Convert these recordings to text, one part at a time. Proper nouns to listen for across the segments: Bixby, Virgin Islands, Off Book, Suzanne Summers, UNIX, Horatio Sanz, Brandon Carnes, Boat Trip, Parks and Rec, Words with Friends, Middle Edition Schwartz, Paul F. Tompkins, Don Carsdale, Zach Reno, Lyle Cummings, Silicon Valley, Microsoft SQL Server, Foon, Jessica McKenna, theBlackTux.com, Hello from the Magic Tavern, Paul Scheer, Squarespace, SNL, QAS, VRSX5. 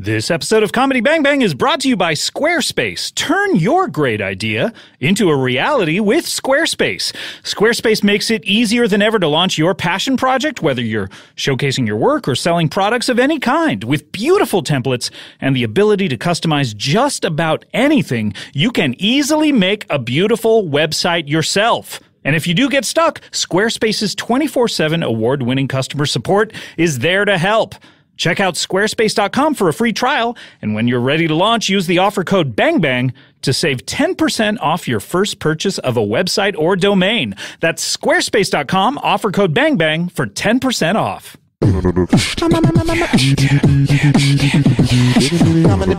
This episode of Comedy Bang Bang is brought to you by Squarespace. Turn your great idea into a reality with Squarespace. Squarespace makes it easier than ever to launch your passion project, whether you're showcasing your work or selling products of any kind. With beautiful templates and the ability to customize just about anything, you can easily make a beautiful website yourself. And if you do get stuck, Squarespace's 24/7 award-winning customer support is there to help. Check out Squarespace.com for a free trial, and when you're ready to launch, use the offer code BANGBANG to save 10% off your first purchase of a website or domain. That's Squarespace.com, offer code BANGBANG for 10% off. Comedy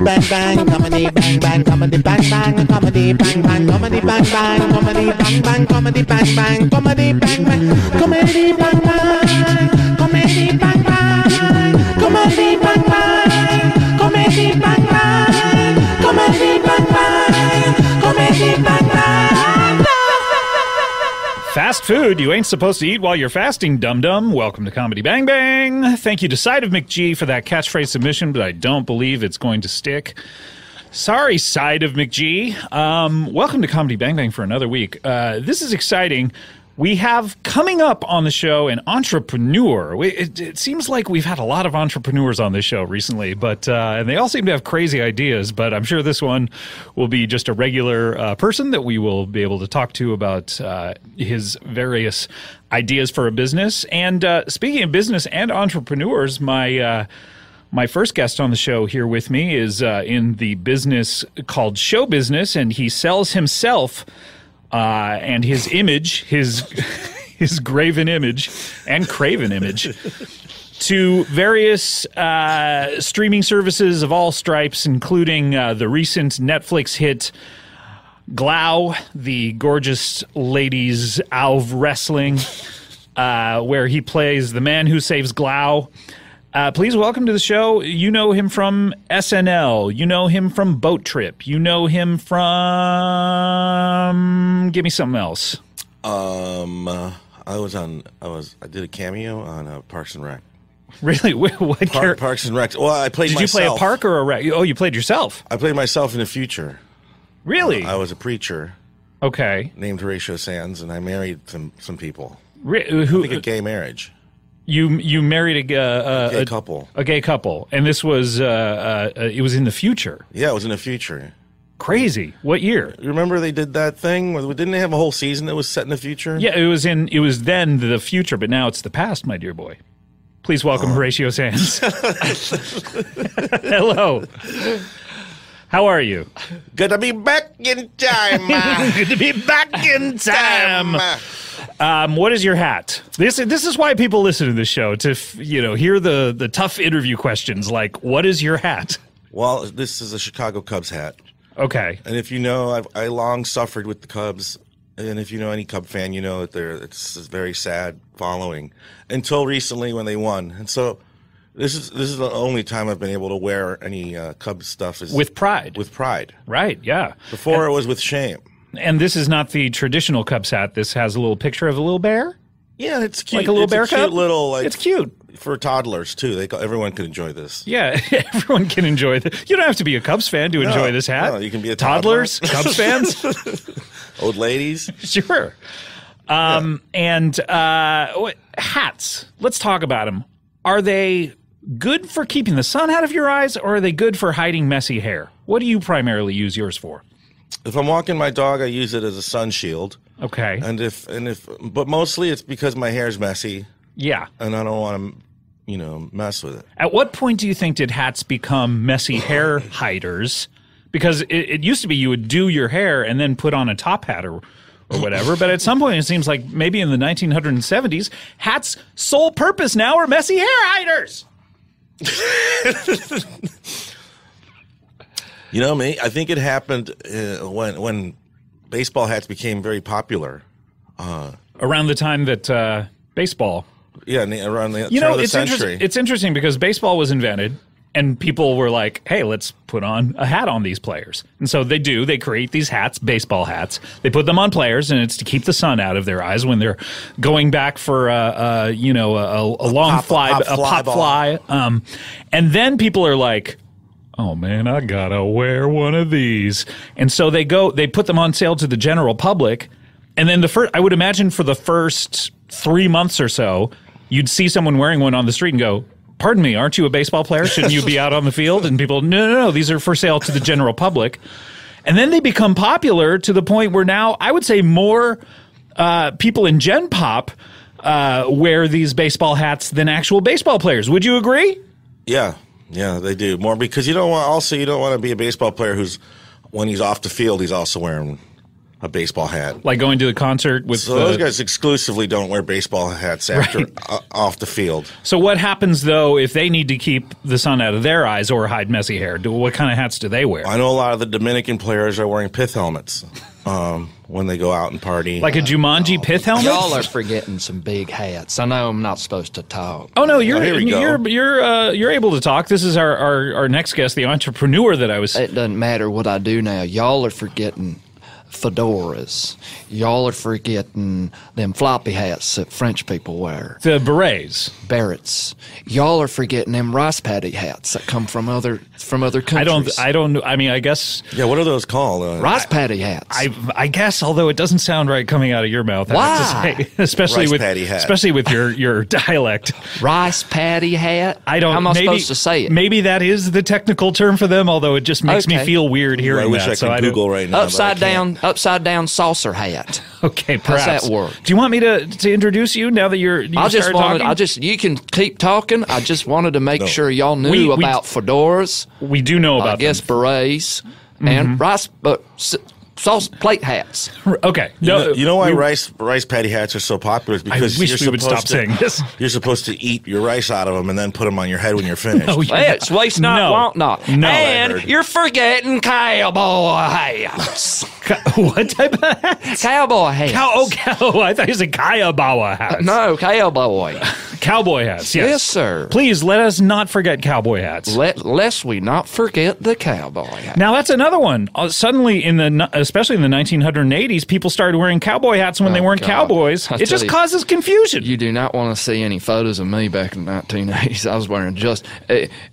Bang Bang, Comedy Bang Bang, Comedy Bang Bang, Comedy Bang Bang. Fast food you ain't supposed to eat while you're fasting, dum-dum. Welcome to Comedy Bang Bang. Thank you to Side of McG for that catchphrase submission, but I don't believe it's going to stick. Sorry, Side of McG. Welcome to Comedy Bang Bang for another week. This is exciting. We have coming up on the show an entrepreneur. It seems like we've had a lot of entrepreneurs on this show recently, but and they all seem to have crazy ideas, but I'm sure this one will be just a regular person that we will be able to talk to about his various ideas for a business. And speaking of business and entrepreneurs, my first guest on the show here with me is in the business called show business, and he sells himself and his image, his graven image and craven image to various streaming services of all stripes, including the recent Netflix hit Glow, the gorgeous ladies of wrestling, where he plays the man who saves Glow. Please welcome to the show. You know him from SNL. You know him from Boat Trip. You know him from... Give me something else. I did a cameo on Parks and Rec. Really? What character? Parks and Rec. Well, I played myself. Did you play a park or a rec? Oh, you played yourself. I played myself in the future. Really? I was a preacher. Okay. Named Horatio Sanz, and I married some people. I think a gay marriage. You married a gay couple. A gay couple, and this was it was in the future. Yeah, it was in the future. Crazy. What year? Remember they did that thing? Didn't they have a whole season that was set in the future? Yeah, it was then the future, but now it's the past, my dear boy. Please welcome Horatio Sanz. Hello. How are you? Good to be back in time. Good to be back in time. What is your hat? This is why people listen to this show, to hear the tough interview questions like, what is your hat? Well, this is a Chicago Cubs hat. Okay. And if you know, I long suffered with the Cubs. And if you know any Cub fan, you know that it's a very sad following until recently when they won. And so... This is the only time I've been able to wear any Cubs stuff. Is with pride. With pride. Right, yeah. Before it was with shame. And this is not the traditional Cubs hat. This has a little picture of a little bear. Yeah, it's cute. Like a little bear cub? Cute little, like, it's cute. For toddlers, too. Everyone can enjoy this. Yeah, everyone can enjoy this. You don't have to be a Cubs fan to enjoy this hat. No, you can be a toddler. Toddlers, Cubs fans. Old ladies. Sure. Hats. Let's talk about them. Are they... good for keeping the sun out of your eyes, or are they good for hiding messy hair? What do you primarily use yours for? If I'm walking my dog, I use it as a sun shield. Okay. But mostly it's because my hair's messy. Yeah. And I don't want to, mess with it. At what point do you think did hats become messy hair hiders? Because it used to be you would do your hair and then put on a top hat or whatever, but at some point it seems like maybe in the 1970s, hats' sole purpose now are messy hair hiders. Me, I think it happened when baseball hats became very popular. Around the time that baseball. Yeah, around the turn of the century. It's interesting because baseball was invented and people were like, hey, let's put on a hat on these players. And so they do. They create these hats, baseball hats. They put them on players, and it's to keep the sun out of their eyes when they're going back for, a long pop fly. And then people are like, oh man, I gotta wear one of these. And so they go, they put them on sale to the general public. And then the first, I would imagine for the first 3 months or so, you'd see someone wearing one on the street and go, pardon me, aren't you a baseball player? Shouldn't you be out on the field? And people, no, no, no, these are for sale to the general public. And then they become popular to the point where now I would say more people in Gen Pop wear these baseball hats than actual baseball players. Would you agree? Yeah. Yeah, they do. More because you don't want, also you don't want to be a baseball player who's, when he's off the field, he's also wearing a baseball hat. Like going to the concert with so those guys exclusively don't wear baseball hats after off the field. So what happens, though, if they need to keep the sun out of their eyes or hide messy hair? What kind of hats do they wear? I know a lot of the Dominican players are wearing pith helmets when they go out and party. Like a Jumanji pith helmet? Y'all are forgetting some big hats. I know I'm not supposed to talk. Oh, no, you're able to talk. This is our next guest, the entrepreneur that I was... It doesn't matter what I do now. Y'all are forgetting... fedoras. Y'all are forgetting them floppy hats that French people wear. The berets. Berets. Y'all are forgetting them rice paddy hats that come from other countries. I don't. I mean, I guess. Yeah. What are those called? Rice paddy hats. I guess. Although it doesn't sound right coming out of your mouth. Why? To say, especially rice with paddy hat. Especially with your dialect. Rice paddy hat. I don't. How am I supposed to say it? Maybe that is the technical term for them. Although it just makes me feel weird hearing that. I wish I could Google right now. Upside down saucer hat. Okay, perhaps. How's that work? Do you want me to introduce you now that you can keep talking. I just wanted to make sure y'all knew about fedoras. We do know about them. I guess berets and sauce plate hats. Okay. You know why rice paddy hats are so popular? Is because I wish we would stop saying this. You're supposed to eat your rice out of them and then put them on your head when you're finished. No, it's waste not, want not. No, and you're forgetting cowboy hats. What type of hats? Cowboy hats. I thought you said cowboy hats. No, cowboy. Cowboy hats, yes. Yes, sir. Please let us not forget cowboy hats. Lest we not forget the cowboy hats. Now, that's another one. Suddenly, especially in the 1980s, people started wearing cowboy hats when they weren't cowboys. It just causes confusion. You do not want to see any photos of me back in the 1980s. I was wearing just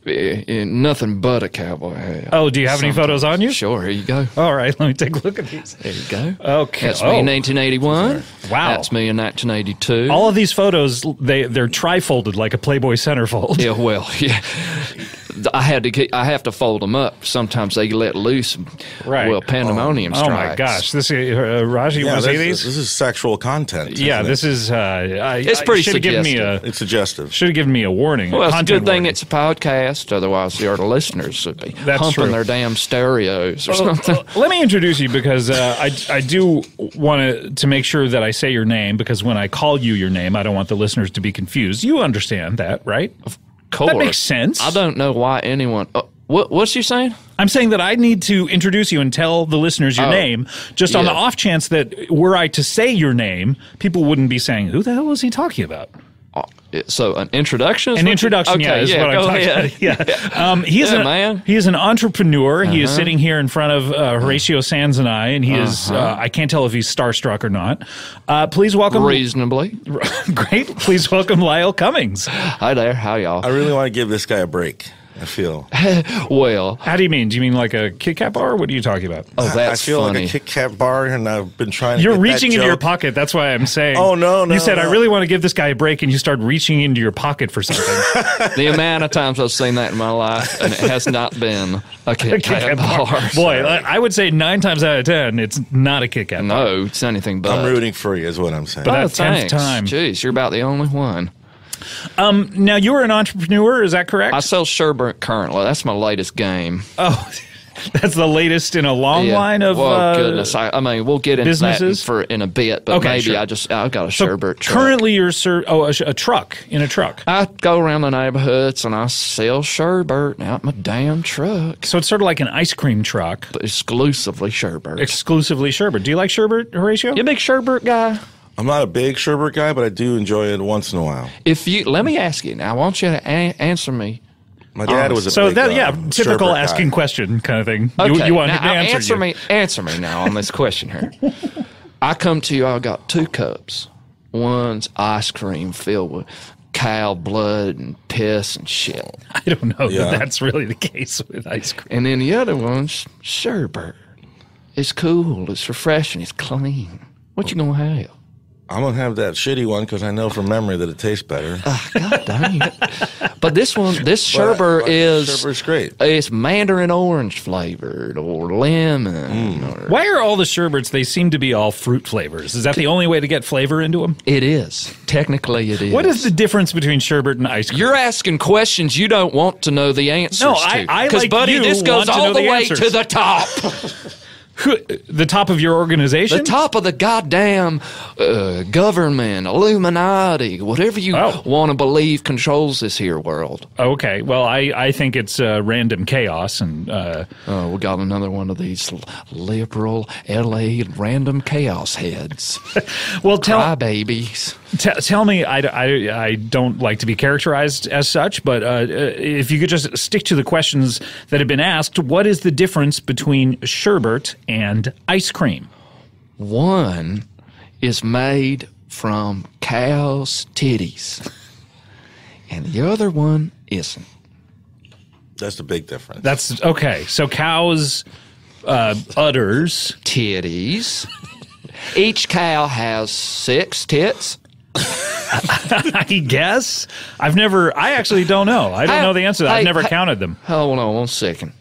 nothing but a cowboy hat. Oh, do you have any photos on you? Sure, here you go. All right, let me take a look at these. There you go. Okay. That's me in 1981. Wow. That's me in 1982. All of these photos, they're trifolded like a Playboy centerfold. Yeah, well, yeah. I have to fold them up. Sometimes they let loose. Right. Well, pandemonium strikes. Oh my gosh! This Raji, you want to see these? This is sexual content. Yeah, this is. It's pretty suggestive. It's suggestive. Should have given me a warning. Well, it's a good thing it's a podcast. Otherwise, the listeners would be pumping their damn stereos or something. Let me introduce you because I do want to make sure that I say your name, because when I call you your name, I don't want the listeners to be confused. You understand that, right? Of course. That makes sense. I don't know why anyone... What's you saying? I'm saying that I need to introduce you and tell the listeners your name, just on the off chance that were I to say your name, people wouldn't be saying, who the hell is he talking about? So an introduction? An introduction, is what I'm talking about. He is an entrepreneur. He is sitting here in front of Horatio Sanz and I, and he is, I can't tell if he's starstruck or not. Please welcome... Reasonably. Great. Please welcome Lyle Cummings. Hi there. How y'all? I really want to give this guy a break. I feel. Well. How do you mean? Do you mean like a Kit Kat bar? What are you talking about? Oh, that's funny. I feel like a Kit Kat bar, and I've been trying to get that joke. You're reaching into your pocket. That's why I'm saying. Oh, no, no. You said, I really want to give this guy a break, and you start reaching into your pocket for something. The amount of times I've seen that in my life, and it has not been a Kit Kat bar. Boy, I would say 9 times out of 10, it's not a Kit Kat bar. No, it's anything but. I'm rooting for you is what I'm saying. But that 10th time. Jeez, you're about the only one. Now, you were an entrepreneur, is that correct? I sell sherbet currently. That's my latest game. Oh, that's the latest in a long line of goodness. I mean, we'll get into businesses in a bit, but okay, maybe I've got a sherbet truck. Currently, you're in a truck. I go around the neighborhoods and I sell sherbet out my damn truck. So it's sort of like an ice cream truck, but exclusively sherbet. Exclusively sherbet. Do you like sherbet, Horatio? You a big sherbet guy? I'm not a big sherbet guy, but I do enjoy it once in a while. Let me ask you now. I want you to answer me. My dad was a big sherbet guy. So yeah, typical asking question kind of thing. Okay, you want him to answer me? Answer me now on this question here. I come to you. I've got 2 cups. One's ice cream filled with cow blood and piss and shit. I don't know that that's really the case with ice cream. And then the other one's sherbet. It's cool. It's refreshing. It's clean. What you gonna have? I'm gonna have that shitty one because I know from memory that it tastes better. Oh, God dang it! But this one, this sherbet is Sherbert's great. It's mandarin orange flavored or lemon. Or, why are all the sherbets? They seem to be all fruit flavors. Is that the only way to get flavor into them? It is. Technically, it is. What is the difference between sherbet and ice cream? You're asking questions you don't want to know the answers to. I like buddy, you this goes all the way answers. To the top. The top of your organization? The top of the goddamn government, Illuminati, whatever you want to believe controls this here world. Okay, well, I think it's random chaos. And we got another one of these liberal L.A. random chaos heads. Well, crybabies. Tell me, I don't like to be characterized as such, but if you could just stick to the questions that have been asked, what is the difference between sherbet and ice cream? One is made from cow's titties, and the other one isn't. That's the big difference. That's okay. So cows' udders. Titties. Each cow has 6 tits. I guess. I've never, I actually don't know. I don't know the answer to that. I've never counted them. Hold on one second.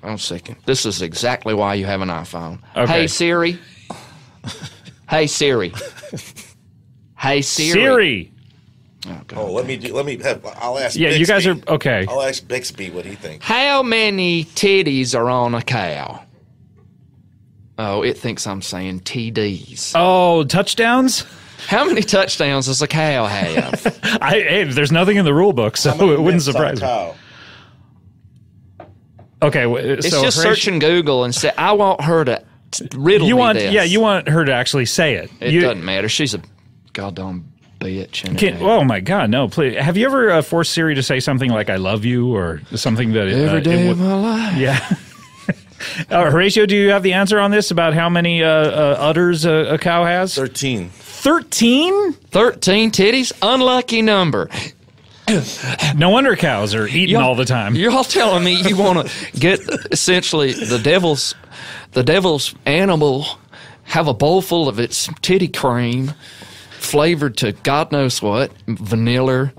One second. This is exactly why you have an iPhone. Okay. Hey, Siri. Hey, Siri. Hey, Siri. Siri. Oh, God, I'll ask Bixby. You guys are, okay. I'll ask Bixby what he thinks. How many titties are on a cow? Oh, it thinks I'm saying TDs. Oh, touchdowns? How many touchdowns does a cow have? Hey, there's nothing in the rule book, so it wouldn't surprise me. Okay, so it's just searching Google and say, I want her to riddle me this. Yeah, you want her to actually say it. It doesn't matter. She's a goddamn bitch. Oh, my God, no, please. Have you ever forced Siri to say something like, I love you, or something that... Every day of my life. Yeah. Horatio, do you have the answer on this about how many udders a cow has? 13. 13? 13 titties? Unlucky number. No wonder cows are eating all the time. You're all telling me you want to get essentially the devil's animal, have a bowl full of its titty cream flavored to God knows what, vanilla,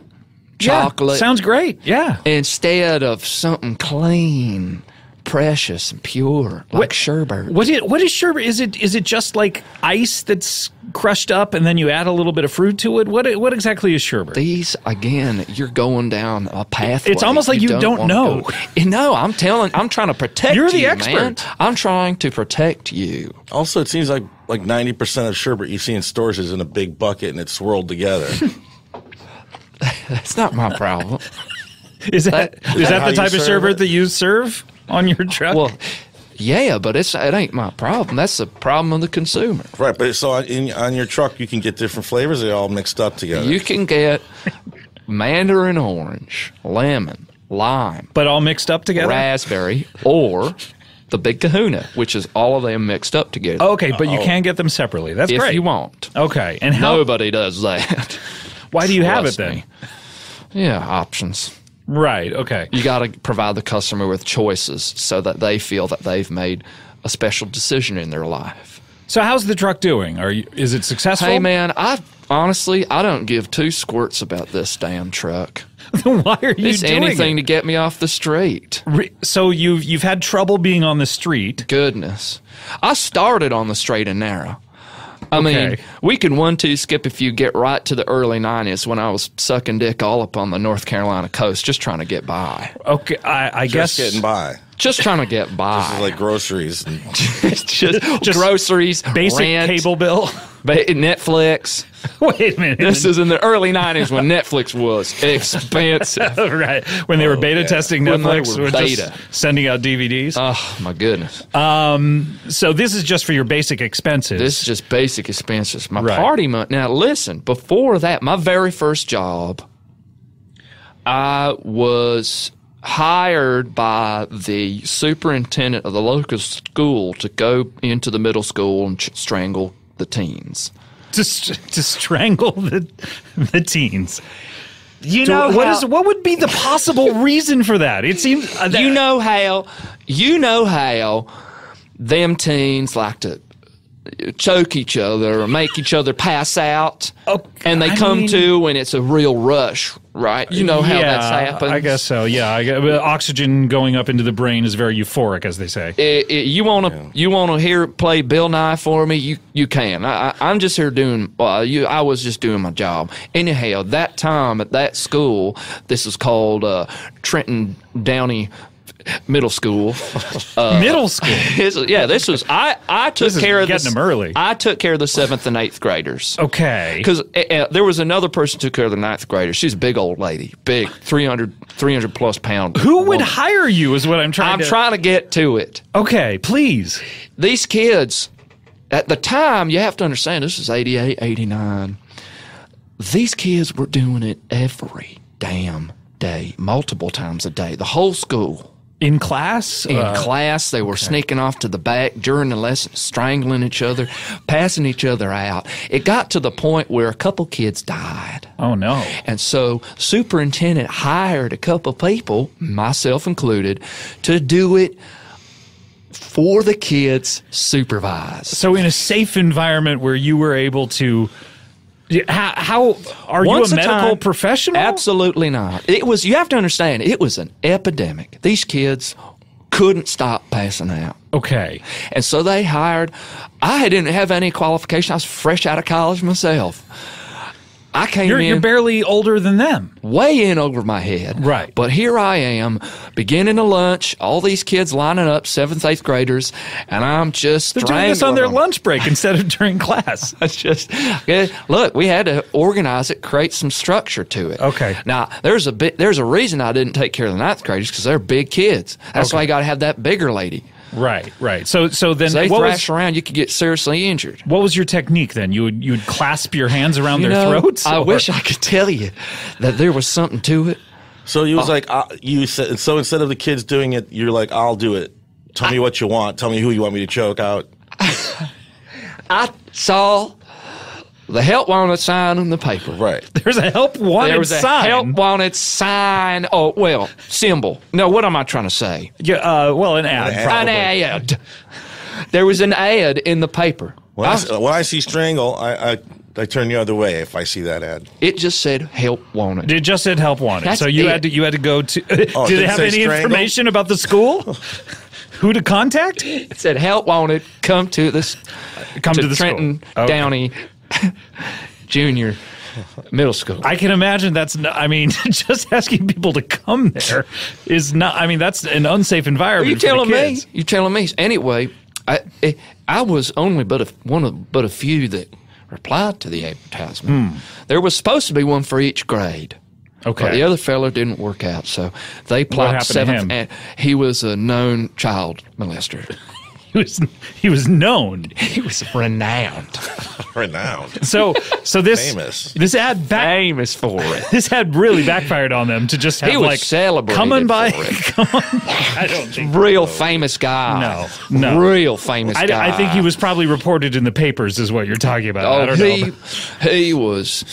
chocolate. Yeah, sounds great, yeah. Instead of something clean. Precious and pure, like sherbet. What is sherbet? Is it just like ice that's crushed up and then you add a little bit of fruit to it? What exactly is sherbet? These, again, you're going down a pathway. It's almost like you don't know. No, I'm trying to protect you. You're the expert. Man. I'm trying to protect you. Also, it seems like 90% of sherbet you see in stores is in a big bucket and it's swirled together. That's not my problem. Is that the type of sherbet that you serve? On your truck? Well, yeah, but it ain't my problem. That's the problem of the consumer. Right, but so on your truck you can get different flavors. They're all mixed up together. You can get mandarin orange, lemon, lime. But all mixed up together? Raspberry or the big kahuna, which is all of them mixed up together. Okay, but you can get them separately. That's great. If you want. Okay. And nobody does that. Why do you have it then? Yeah, options. Right, okay. You got to provide the customer with choices so that they feel that they've made a special decision in their life. So how's the truck doing? Is it successful? Hey, man, I honestly don't give two squirts about this damn truck. Why are you doing anything to get me off the street. So you've had trouble being on the street. Goodness. I started on the straight and narrow. I mean, we can 1-2 skip if you get right to the early 90s when I was sucking dick all up on the North Carolina coast just trying to get by. Okay, I guess. Just getting by. Just trying to get by. Just like groceries. just groceries, basic rent, cable bill. Netflix. Wait a minute. This is in the early 90s when Netflix was expensive. Right. When they were beta testing Netflix. When they were just sending out DVDs. Oh, my goodness. So this is just for your basic expenses. This is just basic expenses. My party money. Now, listen, before that, my very first job, I was hired by the superintendent of the local school to go into the middle school and strangle the teens. to strangle the teens. You know, what would be the possible reason for that? It seems that, you know how them teens like to choke each other or make each other pass out, and they come to when it's a real rush, right? You know how that's happened. I guess so. Yeah, oxygen going up into the brain is very euphoric, as they say. You wanna play Bill Nye for me? You can. I'm just here doing. I was just doing my job. Anyhow, that time at that school, this is called Trenton Downey Middle School. Middle school. Yeah, this was I took care of this. Getting them early. I took care of the 7th and 8th graders. Okay. Because there was another person who took care of the 9th graders. She's a big old lady, big 300 plus pound. Who would hire you? Is what I'm trying to get to it. Okay, please. These kids, at the time, you have to understand this is 88, 89. These kids were doing it every damn day, multiple times a day, the whole school. In class? In class, they were sneaking off to the back during the lesson, strangling each other, passing each other out. It got to the point where a couple kids died. Oh, no. And so superintendent hired a couple people, myself included, to do it for the kids, supervised. So in a safe environment where you were able to... Are you a medical professional? Absolutely not. It was. You have to understand, it was an epidemic. These kids couldn't stop passing out. Okay. And so they hired. I didn't have any qualification. I was fresh out of college myself. I came in. You're barely older than them. Way in over my head. Right. But here I am, beginning to lunch, all these kids lining up, 7th, 8th graders, and I'm just strangling. They're doing this on their lunch break instead of during class. It's just, look, we had to organize it, create some structure to it. Okay. Now, there's a reason I didn't take care of the 9th graders, because they're big kids. That's why you got to have that bigger lady. Right, right. So then, so they thrash around, you could get seriously injured. What was your technique then? You would clasp your hands around their throats. I wish I could tell you that there was something to it. So you was like you said. So instead of the kids doing it, you're like, I'll do it. Tell me what you want. Tell me who you want me to choke out. I saw the help wanted sign on the paper. Right. There's a help wanted sign. There was a help wanted sign. Oh, well, symbol. No, what am I trying to say? Yeah, well, an ad. An ad. There was an ad in the paper. When I see strangle, I turn the other way if I see that ad. It just said help wanted. It just said help wanted. That's so you had to go to. Did it have any information about the school? Who to contact? It said help wanted. Come to this. Come to the Trenton Downey Junior Middle School. I can imagine that's not, I mean, just asking people to come there is not, I mean, that's an unsafe environment. You're telling me. Anyway, I was only but a few that replied to the advertisement. Hmm. There was supposed to be one for each grade. Okay. But the other fella didn't work out, so they applied 7th, and he was a known child molester. He was known. He was renowned. Renowned. So this famous. This ad famous for it. This ad really backfired on them to just have he was like celebrated coming by. Come on. I don't think real famous guy. No, real famous guy. I think he was probably reported in the papers, is what you're talking about. Oh, I don't know. He was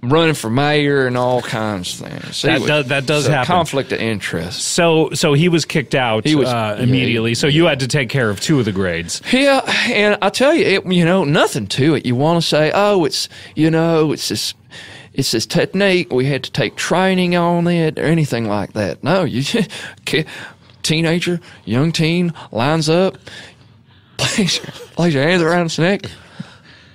running for mayor and all kinds of things. That does happen. Conflict of interest. So he was kicked out. He was, immediately. So you had to take care of 2 of the grades. Yeah, and I tell you, nothing to it. You want to say, oh, it's this technique. We had to take training on it or anything like that. No, you just, young teen lines up, place your hands around his neck.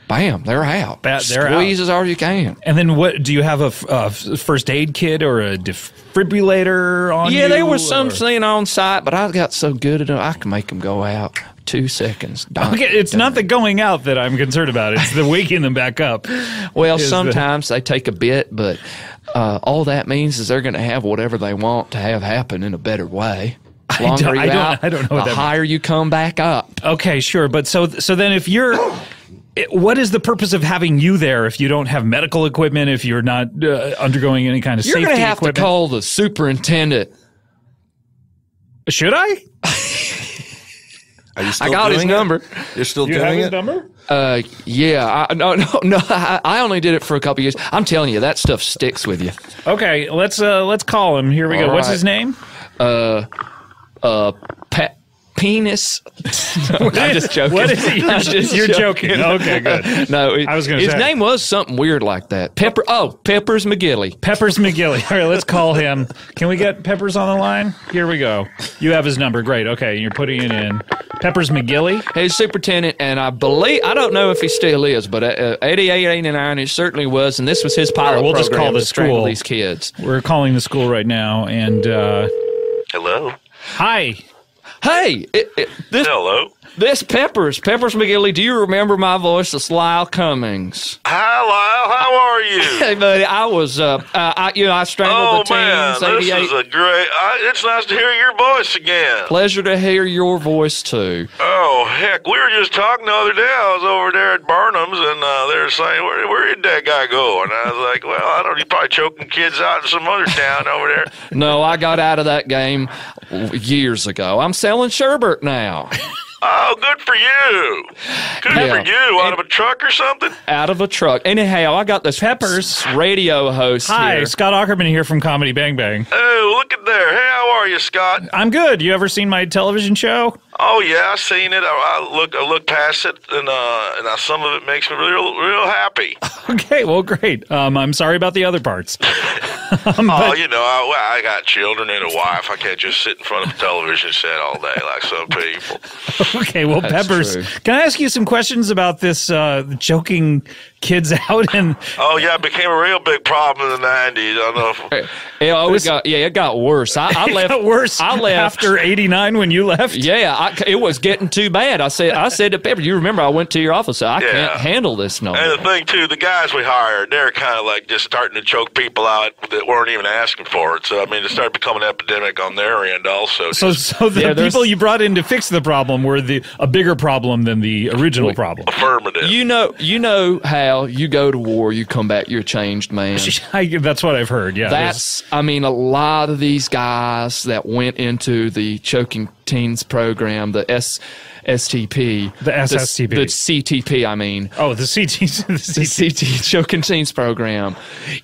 Bam! They're out. Squeeze as hard as you can. And then, what do you have? A first aid kit or a defibrillator on? Yeah, there was something on site, but I got so good at it, I can make them go out 2 seconds. It's not the going out that I'm concerned about. It's the waking them back up. Well, sometimes they take a bit, but all that means is they're going to have whatever they want to have happen in a better way. I don't know. The higher you come back up. Okay, sure, but so then if you're. What is the purpose of having you there if you don't have medical equipment, if you're not undergoing any kind of safety equipment? You're going to have to call the superintendent. Should I? I got his number. You're still doing it? You have his number? Yeah. No. I only did it for a couple years. I'm telling you, that stuff sticks with you. Okay, let's call him. Here we go. What's his name? Penis. No, I'm just joking. What is it? You're joking. Okay, good. No, I was going to say. His name was something weird like that. Peppers McGilly. Peppers McGilly. All right, let's call him. Can we get Peppers on the line? Here we go. You have his number. Great. Okay, you're putting it in. Peppers McGilly. He's superintendent, and I believe, I don't know if he still is, but 88, 89, he certainly was, and this was his pilot program. We'll just call the school. These kids. We're calling the school right now, and... Hello? Hi. Hey, hello. This Peppers McGilly. Do you remember my voice? It's Lyle Cummings. Hi, Lyle. How are you? Hey, buddy. I was, I strangled the teens. Oh man, this is a great. It's nice to hear your voice again. Pleasure to hear your voice too. Oh heck, we were just talking the other day. I was over there at Barnum's, and they were saying, "Where did that guy go?" And I was like, "Well, I don't. He's probably choking kids out in some other town over there." No, I got out of that game years ago. I'm selling sherbet now. Oh, good for you. Good for you. Out of a truck or something? Out of a truck. Anyhow, I got this Peppers radio host here. Hi, Scott Aukerman here from Comedy Bang Bang. Oh, look at there. Hey, how are you, Scott? I'm good. You ever seen my television show? Oh, yeah, I've seen it. I look past it, and some of it makes me real happy. Okay, well, great. I'm sorry about the other parts. I got children and a wife. I can't just sit in front of a television set all day like some people. Okay, well, that's Peppers, true. Can I ask you some questions about this joking kids out? And oh, yeah, it became a real big problem in the 90s. I don't know if... it got worse. I left after 89 when you left? Yeah, it was getting too bad. I said to Peppers, you remember I went to your office. I can't handle this no more. And the thing, too, the guys we hired, they're kind of like just starting to choke people out that weren't even asking for it. So, I mean, it started becoming an epidemic on their end also. So the people you brought in to fix the problem were a bigger problem than the original problem. Affirmative. You know how you go to war, you come back, you're a changed man. That's what I've heard, yeah. I mean, a lot of these guys that went into the choking teens program, the STP. The SSTP. The CTP, I mean. Oh, the CTP. The CT choking teens program.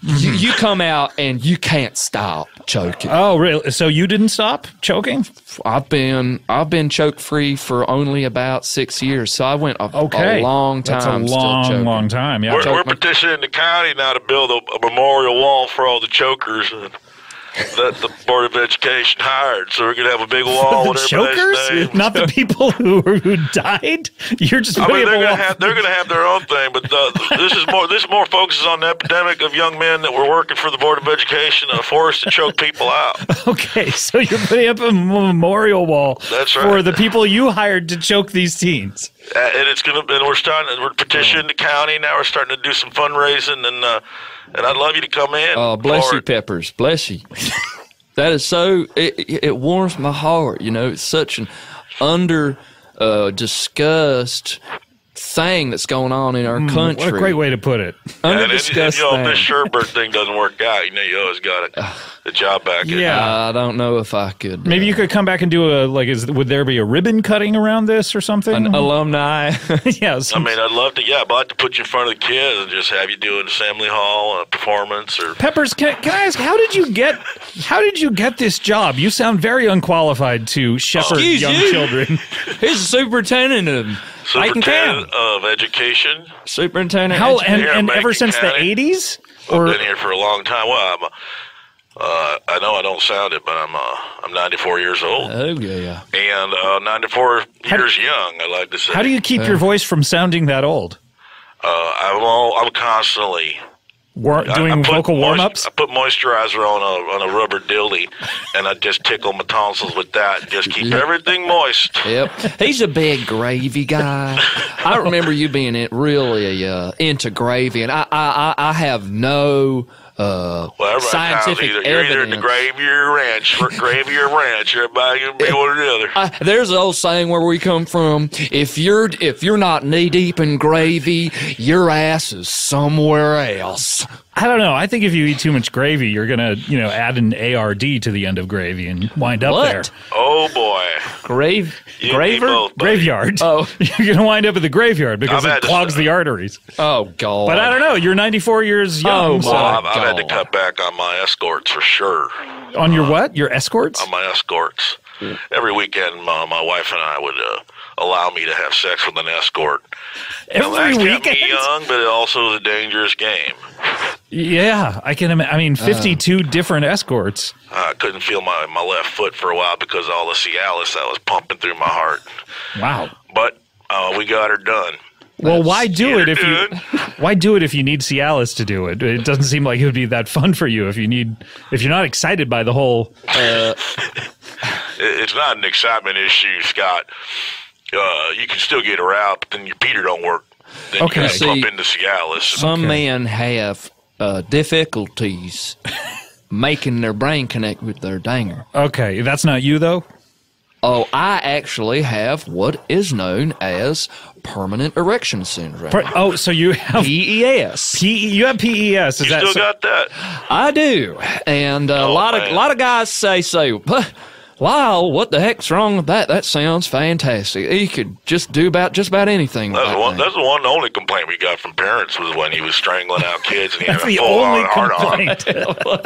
You come out and you can't stop choking. Oh, really? So you didn't stop choking? I've been choke-free for only about 6 years, so I went a long time. That's a long time. Yeah. We're petitioning the county now to build a memorial wall for all the chokers that the Board of Education hired, so we're gonna have a big wall. The chokers, not the people who died. You're just. I mean, they're gonna have their own thing, but this more focuses on the epidemic of young men that were working for the Board of Education and forced to choke people out. Okay, so you're putting up a memorial wall. That's right. For the people you hired to choke these teens. And we're petitioning the county now. We're starting to do some fundraising and I'd love you to come in. Oh, bless you, Peppers. Bless you. That is so. It warms my heart. You know, it's such an discussed thing that's going on in our country. What a great way to put it. Under-discussed thing. If this Sherbert thing doesn't work out, you always got the job back. Yeah, I don't know if I could. Maybe you could come back and do would there be a ribbon cutting around this or something? An alumni. Yeah. I mean, I'd love to, I'd like to put you in front of the kids and just have you do an assembly hall, a performance. Or Peppers, can I ask, how did you get this job? You sound very unqualified to shepherd young children. He's a superintendent of... Superintendent of Education. Superintendent. How and ever since County. The 80s? I've been here for a long time. Well, I know I don't sound it, but I'm 94 years old. Oh yeah. And 94 years young, I like to say. How do you keep your voice from sounding that old? I'm constantly doing vocal warm-ups? I put moisturizer on a rubber dilly, and I just tickle my tonsils with that and just keep everything moist. Yep. He's a big gravy guy. I remember you being really into gravy, and I have no... scientific evidence. You're either in the gravy or ranch. Gravy or ranch. Everybody gonna be one or the other. There's an old saying where we come from. If you're not knee deep in gravy, your ass is somewhere else. I don't know. I think if you eat too much gravy, you're going to, you know, add an ARD to the end of gravy and wind up there. Oh, boy. Graveyard. Oh. You're going to wind up at the graveyard because it clogs the arteries. Oh, God. But I don't know. You're 94 years young. Oh, so I've had to cut back on my escorts for sure. On your what? Your escorts? On my escorts. Yeah. Every weekend, my wife and I would allow me to have sex with an escort. Every weekend? Kept me young, but it also is a dangerous game. Yeah, I can imagine. I mean, 52 different escorts. I couldn't feel my left foot for a while because of all the Cialis that was pumping through my heart. Wow. But we got her done. Well, why do it if you need Cialis to do it? It doesn't seem like it would be that fun for you if you're not excited by the whole. It's not an excitement issue, Scott. You can still get her out, but then your Peter don't work. Then okay, you bump into Cialis. Some men have difficulties making their brain connect with their dinger. Okay, that's not you though. Oh, I actually have what is known as permanent erection syndrome. So you have PES. You have PES. Got that? I do, and a lot of guys say so. Lyle, what the heck's wrong with that? That sounds fantastic. He could just do just about anything. That's the one. The only complaint we got from parents was when he was strangling out kids. And he that's had a the only complaint. On.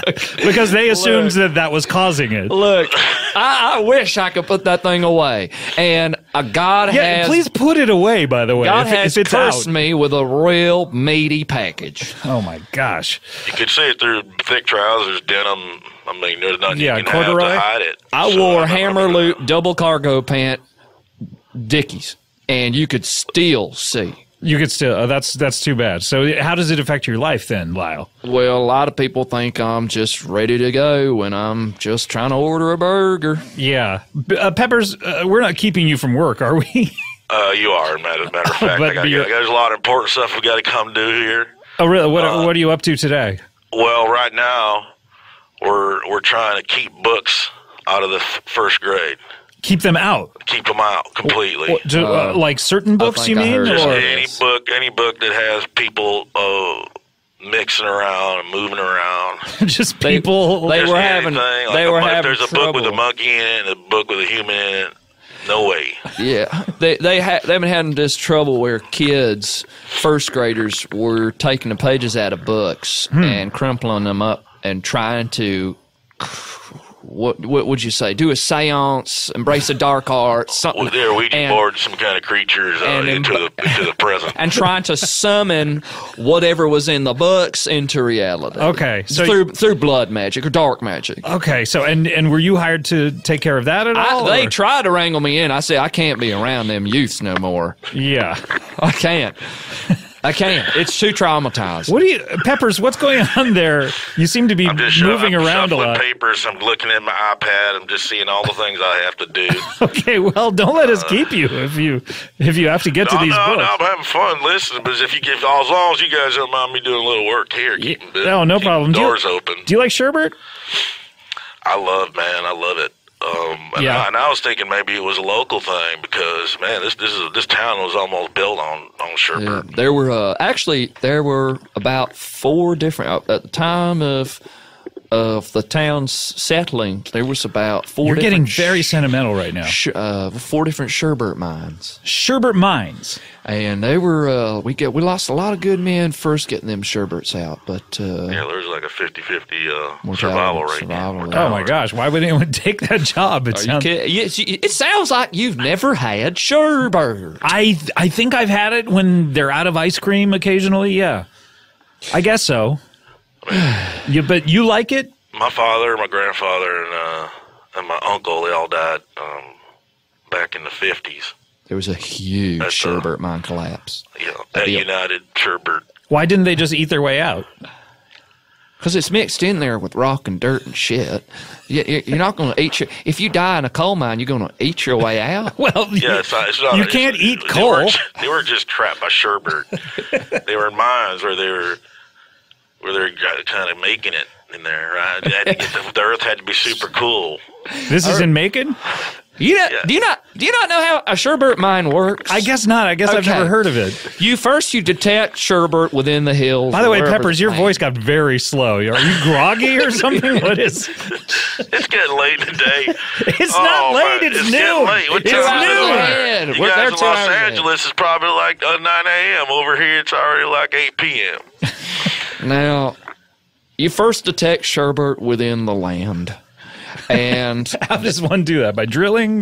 Because they assumed that was causing it. Look, I wish I could put that thing away. And God has. Please put it away. By the way, God has cursed me with a real meaty package. Oh my gosh! You could see it through thick trousers, denim. I mean, there's nothing you can have to hide it. I wore hammer loop, double cargo pant, Dickies, and you could still see. You could still. That's too bad. So how does it affect your life then, Lyle? Well, a lot of people think I'm just ready to go when I'm just trying to order a burger. Yeah. Peppers, we're not keeping you from work, are we? You are, as a matter of fact. There's a lot of important stuff we got to come do here. Oh, really? What are you up to today? Well, right now, We're trying to keep books out of the first grade. Keep them out. Keep them out completely. Like certain books, you mean? Just any book that has people mixing around and moving around. Just people. There's a book with a monkey in it and a book with a human in it. No way. Yeah, they've been having this trouble where kids, first graders, were taking the pages out of books and crumpling them up. And trying to, what would you say? Do a seance, embrace a dark art, something. Well, there we board some kind of creatures into the present, and trying to summon whatever was in the books into reality. Okay, so through blood magic or dark magic. Okay, so and were you hired to take care of that at all? They tried to wrangle me in. I said I can't be around them youths no more. Yeah, I can't. I can't. It's too traumatized. Peppers, what's going on there? You seem to be moving around a lot. I'm shuffling papers. I'm looking at my iPad. I'm just seeing all the things I have to do. Okay, well, don't let us keep you if you have to get to these books. No, I'm having fun listening, but as long as you guys don't mind me doing a little work here, keeping doors open. Do you like sherbet? I love it. I was thinking maybe it was a local thing because this town was almost built on sherbet. Yeah, there were actually about four different at the time of the town's settling. There was about four. You're getting very sentimental right now. Four different sherbet mines. Sherbet mines, and they were we lost a lot of good men first getting them sherbets out, but there's like a 50-50 survival rate. Oh my gosh, why would anyone take that job? It sounds like you've never had sherbet. I think I've had it when they're out of ice cream occasionally. Yeah, I guess so. But you like it? My father, my grandfather, and my uncle, they all died back in the 50s. There was a huge sherbet mine collapse. Yeah, at United Sherbet. Why didn't they just eat their way out? Because it's mixed in there with rock and dirt and shit. You're not going to eat your... If you die in a coal mine, you're going to eat your way out? Well, you can't eat coal. They were just trapped by sherbet. They were in mines where they're kind of making it in there, right? The earth had to be super cool. This is in Macon? Do you not know how a sherbet mine works? I guess not. I guess okay. I've never heard of it. First you detect sherbet within the hills. By the way, Peppers, your voice got very slow. Are you groggy or something? What is? It's getting late today. It's not late. It's noon. It's noon. You guys in Los Angeles is probably like 9 a.m. Over here, it's already like 8 p.m. Now, you first detect sherbet within the land. And how does one do that? By drilling?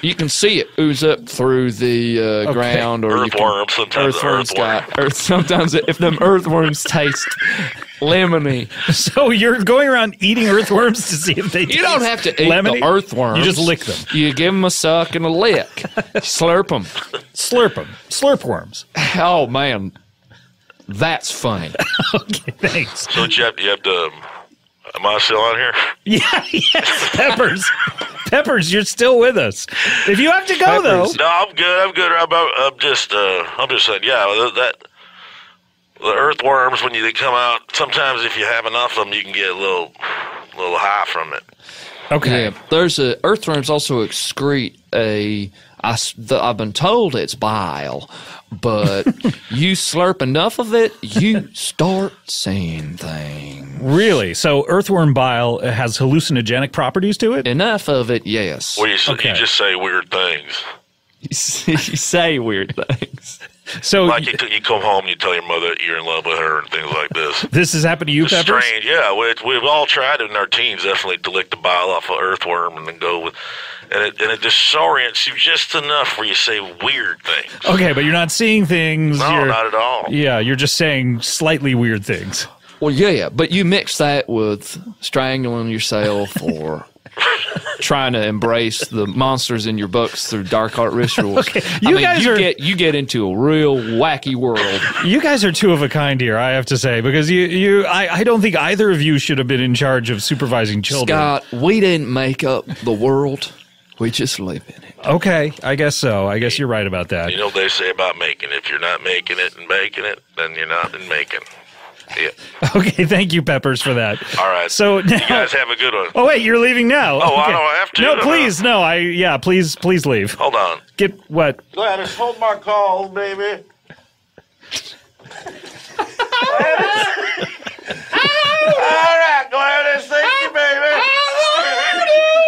You can see it ooze up through the ground. Or earthworms. Sometimes earthworms. Sometimes if them earthworms taste lemony. So you're going around eating earthworms to see if they taste You don't have to eat lemony? The earthworms. You just lick them. You give them a suck and a lick. Slurp them. Slurp them. Slurp worms. Oh, man. That's funny. Okay, thanks. So you have to... Am I still on here? Yeah, yes, Peppers. Peppers, you're still with us. If you have to go, Peppers. Though. No, I'm good. I'm good. I'm just saying, yeah, the earthworms, when they come out, sometimes if you have enough of them, you can get a little high from it. Okay. Yeah, earthworms also excrete I've been told it's bile, but you slurp enough of it, you start seeing things. Really? So earthworm bile has hallucinogenic properties to it? Enough of it, yes. Well, you just say weird things. You say weird things. So like you come home and you tell your mother that you're in love with her and things like this. This has happened to you, Peppers? Strange, yeah. We've all tried it in our teens, definitely, to lick the bile off an earthworm and then go with... And it disorients you just enough where you say weird things. Okay, but you're not seeing things. No, not at all. Yeah, you're just saying slightly weird things. Well, yeah, but you mix that with strangling yourself or trying to embrace the monsters in your books through dark art rituals. Okay. You guys get into a real wacky world. You guys are two of a kind here, I have to say, because I don't think either of you should have been in charge of supervising children. Scott, we didn't make up the world. We just live in it. Okay, I guess so. I guess you're right about that. You know what they say about making it. If you're not making it and making it, then you're not in making it. Yeah. Okay, thank you, Peppers, for that. All right. So now, you guys have a good one. Oh, wait, you're leaving now. Oh, okay. I don't have to. No, please, no. Please leave. Hold on. Get what? Gladys, hold my call, baby. Gladys. All right, Gladys, thank you, baby.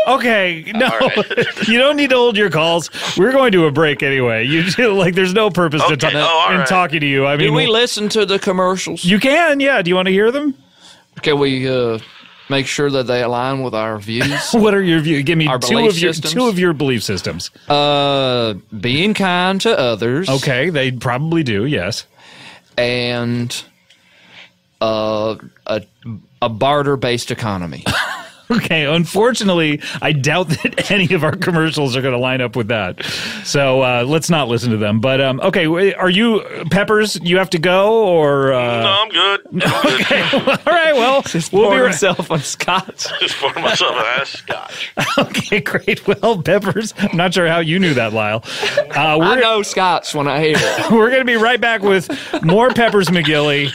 Okay, no, right. You don't need to hold your calls. We're going to a break anyway. There's no purpose to talking to you. I mean, do we listen to the commercials? You can, yeah. Do you want to hear them? Can we make sure that they align with our views? What are your views? Give me two of your belief systems. Being kind to others. Okay, they probably do. Yes, and a barter-based economy. Okay, unfortunately, I doubt that any of our commercials are going to line up with that. So let's not listen to them. But, okay, are you, Peppers, you have to go? Or No, I'm good. Okay, all right, well. Just pour myself on scotch. Just pour myself on scotch. Okay, great. Well, Peppers, I'm not sure how you knew that, Lyle. I know scotch when I hear it. We're going to be right back with more Peppers McGilly,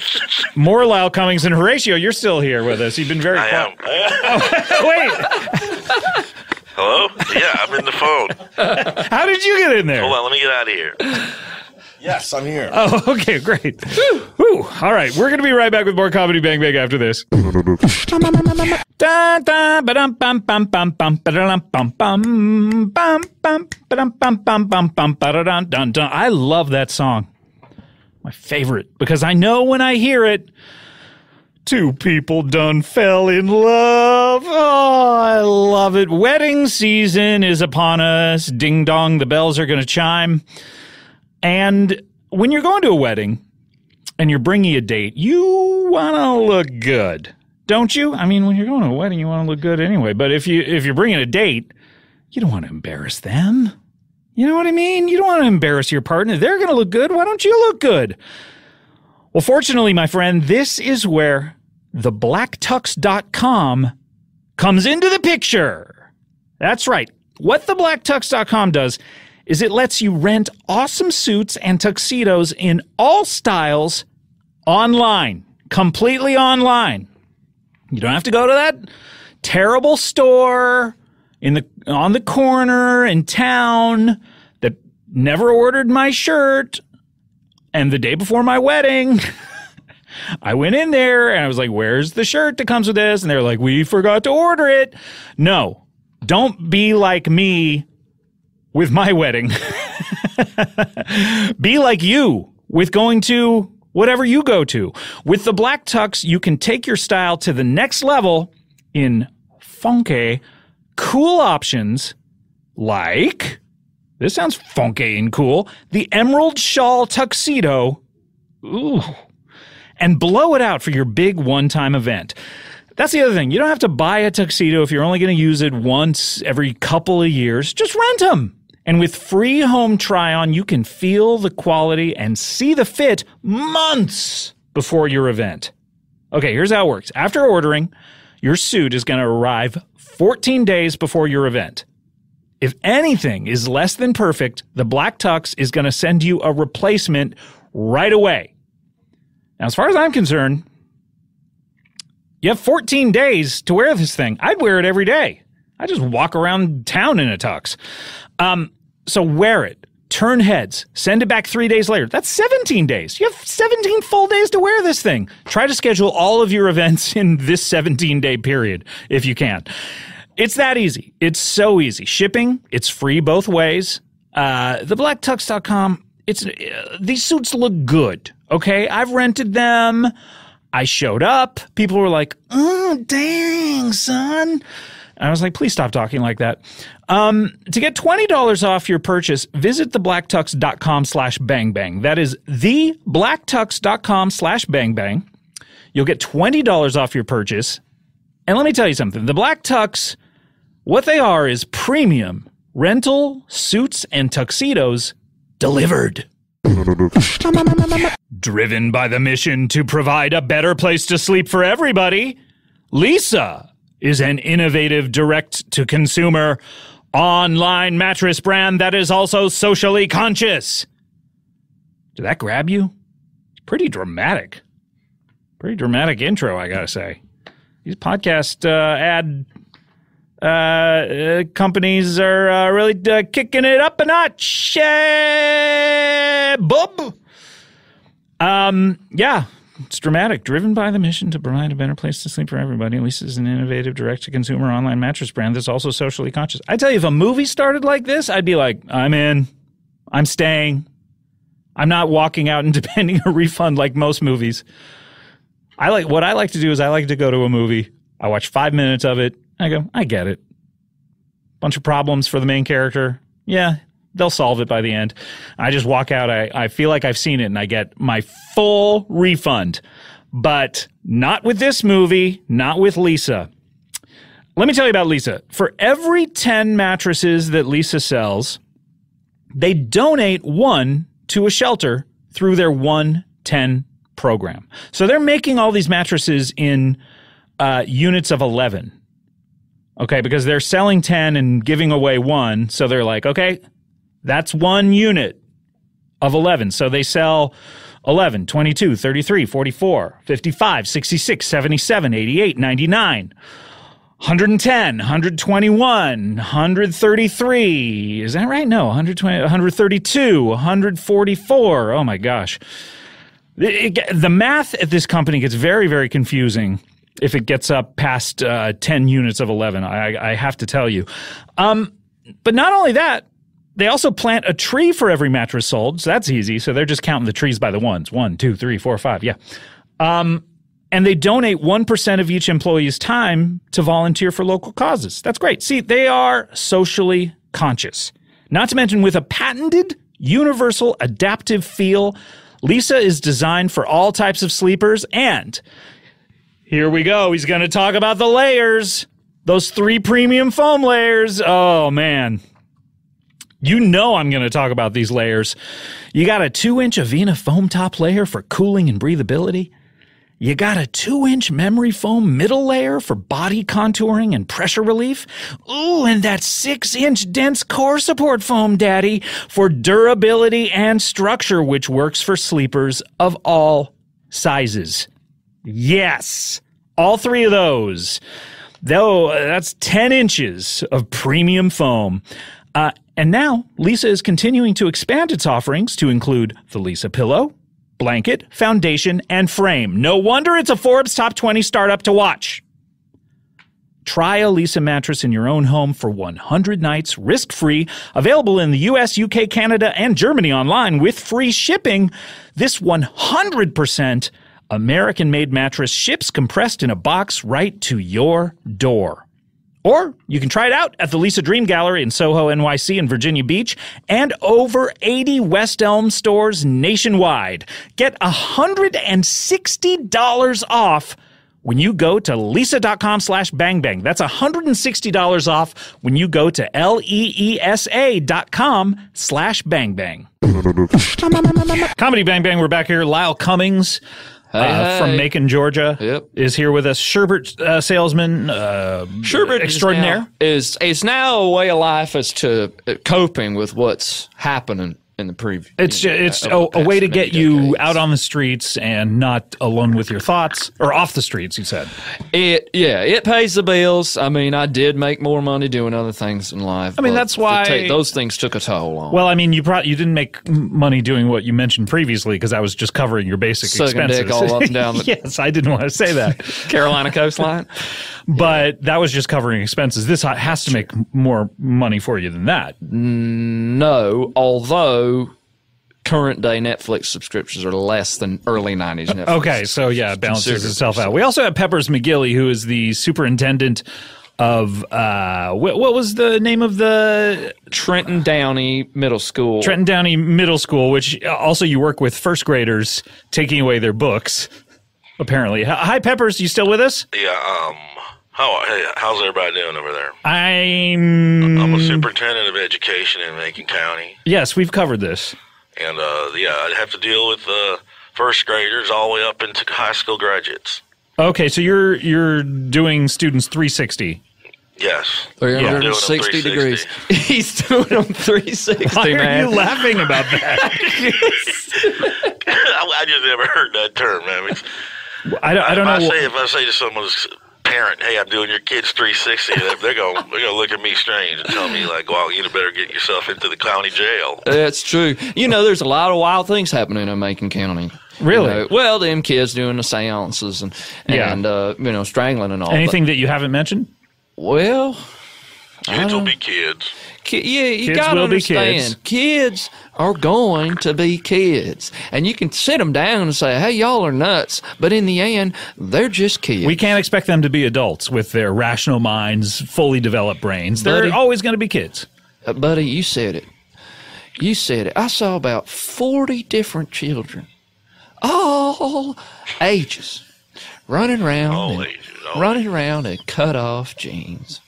more Lyle Cummings, and Horatio, you're still here with us. You've been very quiet. I am. Wait. Hello? Yeah, I'm in the phone. How did you get in there? Hold on, let me get out of here. Yes, I'm here. Oh, okay, great. Whew. All right, we're going to be right back with more Comedy Bang Bang after this. I love that song. My favorite, because I know when I hear it, two people done fell in love. Oh, I love it. Wedding season is upon us. Ding dong, the bells are going to chime. And when you're going to a wedding and you're bringing a date, you want to look good, don't you? I mean, when you're going to a wedding, you want to look good anyway. But if you're bringing a date, you don't want to embarrass them. You know what I mean? You don't want to embarrass your partner. They're going to look good. Why don't you look good? Well, fortunately, my friend, this is where theBlackTux.com comes into the picture. That's right. What theBlackTux.com does is it lets you rent awesome suits and tuxedos in all styles online, completely online. You don't have to go to that terrible store. on the corner in town that never ordered my shirt. And the day before my wedding, I went in there and I was like, where's the shirt that comes with this? And they're like, we forgot to order it. No, don't be like me with my wedding. Be like you with going to whatever you go to. With the Black Tux, you can take your style to the next level in funky, cool options like, this sounds funky and cool, the Emerald Shawl Tuxedo. Ooh. And blow it out for your big one-time event. That's the other thing. You don't have to buy a tuxedo if you're only going to use it once every couple of years. Just rent them. And with free home try-on, you can feel the quality and see the fit months before your event. Okay, here's how it works. After ordering, your suit is going to arrive 14 days before your event. If anything is less than perfect, the Black Tux is going to send you a replacement right away. Now, as far as I'm concerned, you have 14 days to wear this thing. I'd wear it every day. I just walk around town in a tux. So wear it. Turn heads. Send it back 3 days later. That's 17 days. You have 17 full days to wear this thing. Try to schedule all of your events in this 17-day period if you can. It's that easy. It's so easy. Shipping, it's free both ways. TheBlackTux.com. These suits look good, okay? I've rented them. I showed up. People were like, oh, dang, son. And I was like, please stop talking like that. To get $20 off your purchase, visit theblacktux.com/bangbang. That is theblacktux.com/bangbang. You'll get $20 off your purchase. And let me tell you something. The Black Tux, what they are is premium rental suits and tuxedos delivered. Driven by the mission to provide a better place to sleep for everybody, Leesa is an innovative direct-to-consumer online mattress brand that is also socially conscious. Did that grab you? Pretty dramatic. Pretty dramatic intro, I gotta say. These podcast companies are really kicking it up a notch, bub. Yeah, it's dramatic. Driven by the mission to provide a better place to sleep for everybody, Leesa is an innovative direct-to-consumer online mattress brand that's also socially conscious. I tell you, if a movie started like this, I'd be like, I'm in. I'm staying. I'm not walking out and demanding a refund like most movies. What I like to do is I like to go to a movie. I watch 5 minutes of it. I go, I get it. Bunch of problems for the main character. Yeah, they'll solve it by the end. I just walk out. I feel like I've seen it, and I get my full refund. But not with this movie, not with Leesa. Let me tell you about Leesa. For every 10 mattresses that Leesa sells, they donate one to a shelter through their 110 program. So they're making all these mattresses in units of 11, okay, because they're selling 10 and giving away one. So they're like, okay, that's one unit of 11. So they sell 11, 22, 33, 44, 55, 66, 77, 88, 99, 110, 121, 133. Is that right? No, 120, 132, 144. Oh my gosh. The math at this company gets very, very confusing if it gets up past 10 units of 11, I have to tell you. But not only that, they also plant a tree for every mattress sold, so that's easy. So they're just counting the trees by the ones. One, two, three, four, five, yeah. And they donate 1% of each employee's time to volunteer for local causes. That's great. See, they are socially conscious. Not to mention with a patented, universal, adaptive feel, Leesa is designed for all types of sleepers, and here we go. He's going to talk about the layers, those 3 premium foam layers. Oh, man. You know I'm going to talk about these layers. You got a 2-inch Avena foam top layer for cooling and breathability. You got a 2-inch memory foam middle layer for body contouring and pressure relief. Ooh, and that 6-inch dense core support foam, daddy, for durability and structure, which works for sleepers of all sizes. Yes, all 3 of those. That's 10 inches of premium foam. And now, Leesa is continuing to expand its offerings to include the Leesa pillow, blanket, foundation, and frame. No wonder it's a Forbes Top 20 startup to watch. Try a Leesa mattress in your own home for 100 nights, risk-free, available in the U.S., U.K., Canada, and Germany online with free shipping. This 100% American-made mattress ships compressed in a box right to your door. Or you can try it out at the Leesa Dream Gallery in Soho, NYC, and Virginia Beach, and over 80 West Elm stores nationwide. Get $160 off when you go to Leesa.com/bangbang. That's $160 off when you go to LEESA.com/bangbang. Comedy Bang Bang, we're back here. Lyle Cummings. From Macon, Georgia, is here with us. Sherbet salesman, sherbet extraordinaire. It's now a way of life as to coping with what's happening in the preview. It's a way to get you out on the streets and not alone with your thoughts, or off the streets, you said. It pays the bills. I mean, I did make more money doing other things in life. I mean, that's why those things took a toll on. Well, I mean, you didn't make money doing what you mentioned previously, because I was just covering your basic expenses. Dick all up and down. Yes, I didn't want to say that. Carolina coastline. But that was just covering expenses. This has to make more money for you than that. No, although current day Netflix subscriptions are less than early 90s Netflix. Okay, so yeah, it balances itself out. We also have Peppers McGilly, who is the superintendent of, what was the name of the? Trenton Downey Middle School. Trenton Downey Middle School, which also you work with first graders taking away their books, apparently. Hi, Peppers, you still with us? Yeah, how's everybody doing over there? I'm a superintendent of education in Macon County. Yes, we've covered this. And, yeah, I have to deal with first graders all the way up into high school graduates. Okay, so you're doing students 360. Yes. 360 degrees. He's doing them 360, Why man. Are you laughing about that? I just never heard that term, man. If I say to someone's parent, hey, I'm doing your kids 360, they're gonna look at me strange and tell me like, well, you better get yourself into the county jail. That's true. You know, there's a lot of wild things happening in Macon County. Really? You know, well, them kids doing the seances and you know, strangling and all. Anything that you haven't mentioned? Well, kids will be kids. You got to understand, kids are going to be kids. And you can sit them down and say, hey, y'all are nuts. But in the end, they're just kids. We can't expect them to be adults with their rational minds, fully developed brains. They're always going to be kids. Buddy, you said it. You said it. I saw about 40 different children, all ages, running around in cut-off jeans.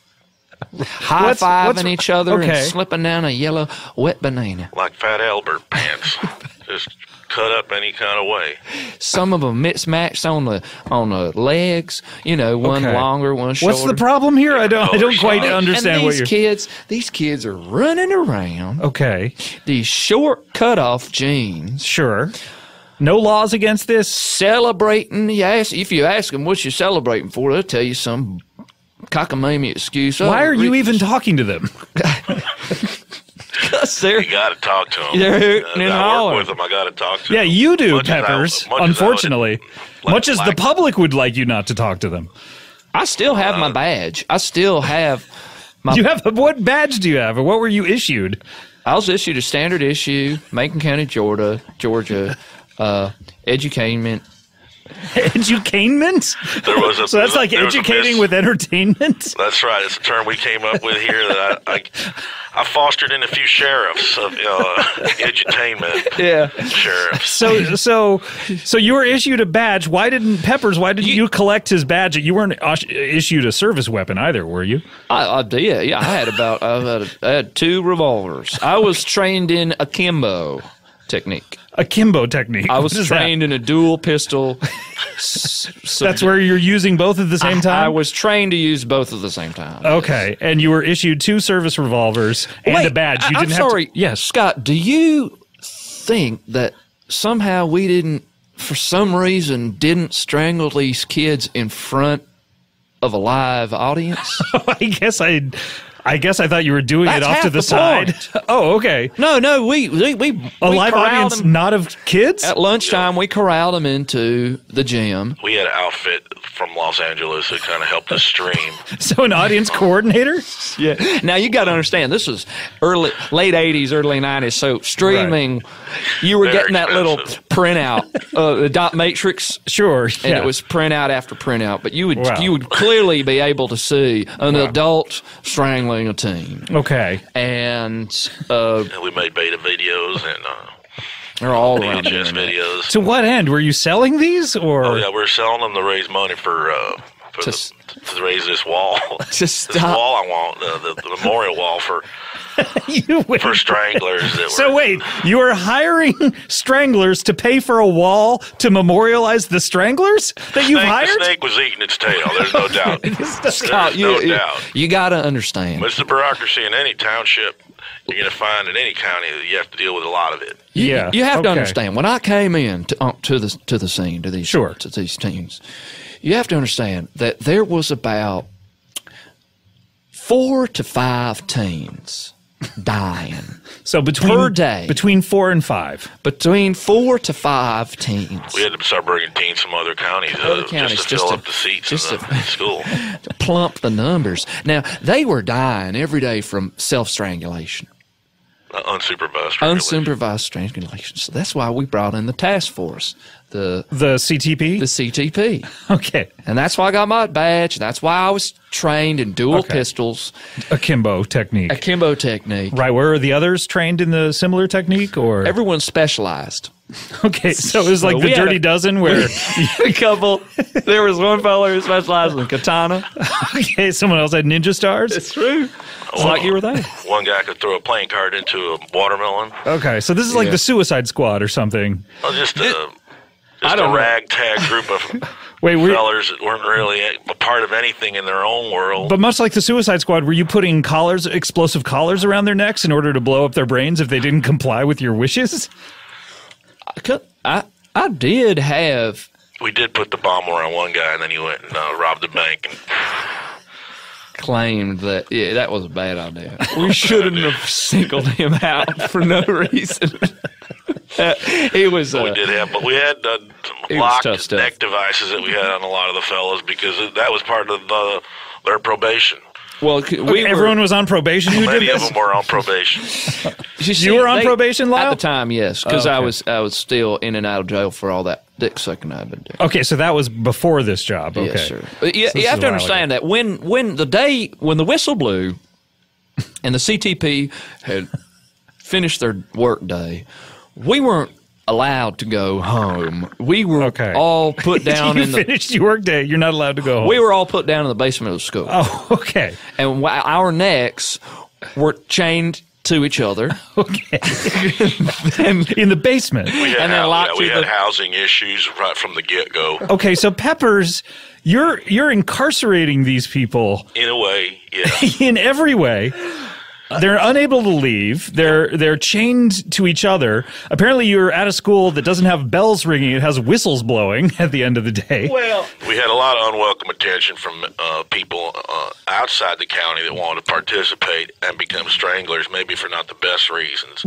High-fiving each other and slipping down a yellow wet banana. Like Fat Albert pants. Just cut up any kind of way. Some of them mismatched on the legs. You know, one longer, one shorter. What's the problem here? I don't quite understand what you're... These kids are running around. Okay. These short cut-off jeans. Sure. No laws against this? Celebrating. If you ask them what you're celebrating for, they'll tell you some cockamamie excuse. Why are you even talking to them? You got to talk to them. They're hooting and hollering. I got to talk to them. Yeah, you do, Peppers, unfortunately. Much as the public would like you not to talk to them. I still have my badge. I still have my... What badge do you have, or what were you issued? I was issued a standard issue, Macon County, Georgia, edutainment. Edutainment? So that's like educating with entertainment? That's right. It's a term we came up with here that I fostered in a few sheriffs of edutainment. Yeah. Sheriffs. So you were issued a badge. Why didn't you collect his badge? You weren't issued a service weapon either, were you? I did. Yeah, I had 2 revolvers. I was trained in akimbo technique. Akimbo technique. I was trained in a dual pistol. That's where you're using both at the same time? I was trained to use both at the same time. Okay, yes. And you were issued 2 service revolvers and a badge. Yes, Scott, do you think that somehow we didn't, for some reason, didn't strangle these kids in front of a live audience. I guess I thought you were doing That's it off to the side. Point. Oh, okay. No, we live audience, them, not of kids? At lunchtime, yeah. We corralled them into the gym. We had an outfit from Los Angeles that kind of helped us stream. So an audience coordinator? Yeah. Now, you got to understand, this was late 80s, early 90s, so streaming, you were getting that little printout, the dot matrix. Sure, yeah. And it was printout after printout, but you would clearly be able to see an adult strangling a team. Okay. And we made beta videos and they're all around videos. To what end? Were you selling these or? Oh, yeah, we were selling them to raise money to raise this wall. This wall I want, the memorial wall for stranglers. Wait, you are hiring stranglers to pay for a wall to memorialize the stranglers that you've hired? The snake was eating its tail. There's no doubt. There's no doubt. You got to understand. But it's the bureaucracy in any township. You're going to find in any county that you have to deal with a lot of it. Yeah. You have to understand. When I came in to the scene, to these to these teams, you have to understand that there was about 4 to 5 teens dying. So per day. Between 4 and 5. Between 4 to 5 teens. We had to start bringing teens from other counties, just to fill up the seats in the school. To plump the numbers. Now, they were dying every day from self-strangulation. Unsupervised strangulation. Unsupervised strangulation. So that's why we brought in the task force. The CTP? The CTP. Okay. And that's why I got my badge. And that's why I was trained in dual pistols. Akimbo technique. Akimbo technique. Right. Were the others trained in the similar technique? Or everyone specialized. Okay. So it was like the Dirty Dozen where a couple. There was one fellow who specialized in katana. Okay. Someone else had ninja stars. It's true. It's like you were there. One guy could throw a playing card into a watermelon. Okay. So this is like the Suicide Squad or something. Oh, just a ragtag group of fellers that weren't really a part of anything in their own world. But much like the Suicide Squad, were you putting explosive collars around their necks in order to blow up their brains if they didn't comply with your wishes? I did have... We did put the bomb around one guy, and then he went and robbed the bank and... claimed that, yeah, that was a bad idea. We shouldn't have singled him out for no reason. It was. We did have, but we had locked neck devices that we had on a lot of the fellas because that was part of their probation. Well, everyone was on probation. Many of them were on probation. You were on probation, Lyle? At the time, yes, because I was still in and out of jail for all that dick sucking I've been doing. Okay, so that was before this job. Okay, yes, sir. You have to understand that when the whistle blew, and the CTP had finished their work day, we weren't allowed to go home. We were all put down in the... You finished your work day. You're not allowed to go home. We were all put down in the basement of the school. Oh, okay. And our necks were chained to each other. Okay. And in the basement. We had housing issues right from the get-go. Okay, so Peppers, you're incarcerating these people. In a way, yeah. In every way. They're unable to leave. They're chained to each other. Apparently, you're at a school that doesn't have bells ringing. It has whistles blowing at the end of the day. Well, we had a lot of unwelcome attention from people outside the county that wanted to participate and become stranglers, maybe for not the best reasons.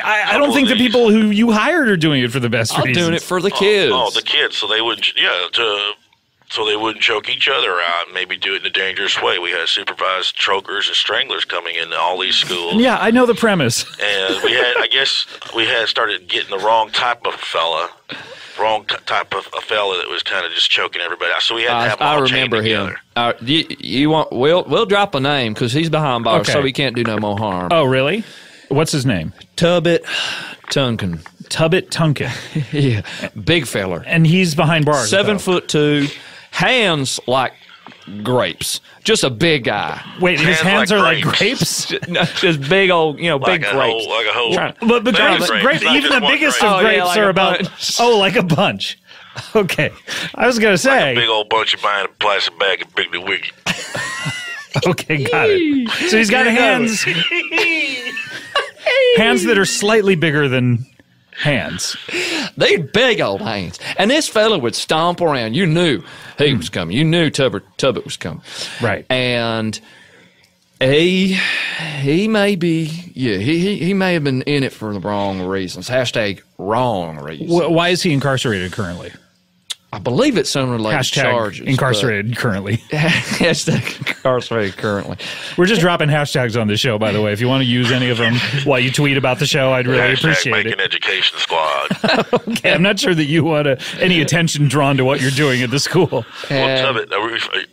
I don't think the people who you hired are doing it for the best reasons. I'm doing it for the kids. Oh, the kids. So they would, so they wouldn't choke each other out and maybe do it in a dangerous way. We had supervised chokers and stranglers coming into all these schools. Yeah, I know the premise. And we had, I guess, we had started getting the wrong type of fella that was kind of just choking everybody out. So we had to have them all chained together. I remember him. We'll drop a name because he's behind bars, so he can't do no more harm. Oh, really? What's his name? Tubbit Tunkin. Tubbit Tunkin. Yeah, big feller. And he's behind bars. 7'2", hands like grapes. Just a big guy. Wait, his hands are like grapes? Just big old, like big grapes. Whole, like a whole. But grapes, even the biggest of grapes are about, like a bunch. Okay. I was going to say. Like a big old bunch of buying a plastic bag of Big the Wiggy. Okay, got it. So he's got hands that are slightly bigger than hands. They're big old hands. And this fella would stomp around. You knew he was coming. You knew Tubbit was coming. Right. And he may be, yeah, he may have been in it for the wrong reasons. Hashtag wrong reasons. Why is he incarcerated currently? I believe it's some related charges. Incarcerated currently. Hashtag incarcerated currently. We're just dropping hashtags on the show, by the way. If you want to use any of them while you tweet about the show, I'd really appreciate it. Hashtag Macon Education Squad. Okay, I'm not sure that you want any attention drawn to what you're doing at the school. Well, Tubbit, are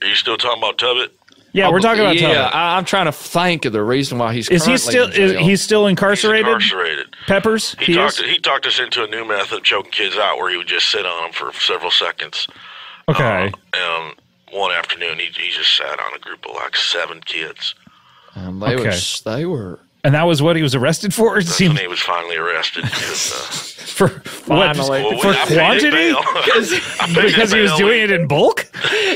you still talking about Tubbit? Yeah, we're talking about Tubbit. Yeah, I'm trying to think of the reason why he's currently in jail. Is he still incarcerated? He's incarcerated. Peppers? He talked us into a new method of choking kids out where he would just sit on them for several seconds. Okay. One afternoon, he just sat on a group of like 7 kids. They were... And that was what he was arrested for? That's when he was finally arrested. For quantity? Because he was doing it in bulk?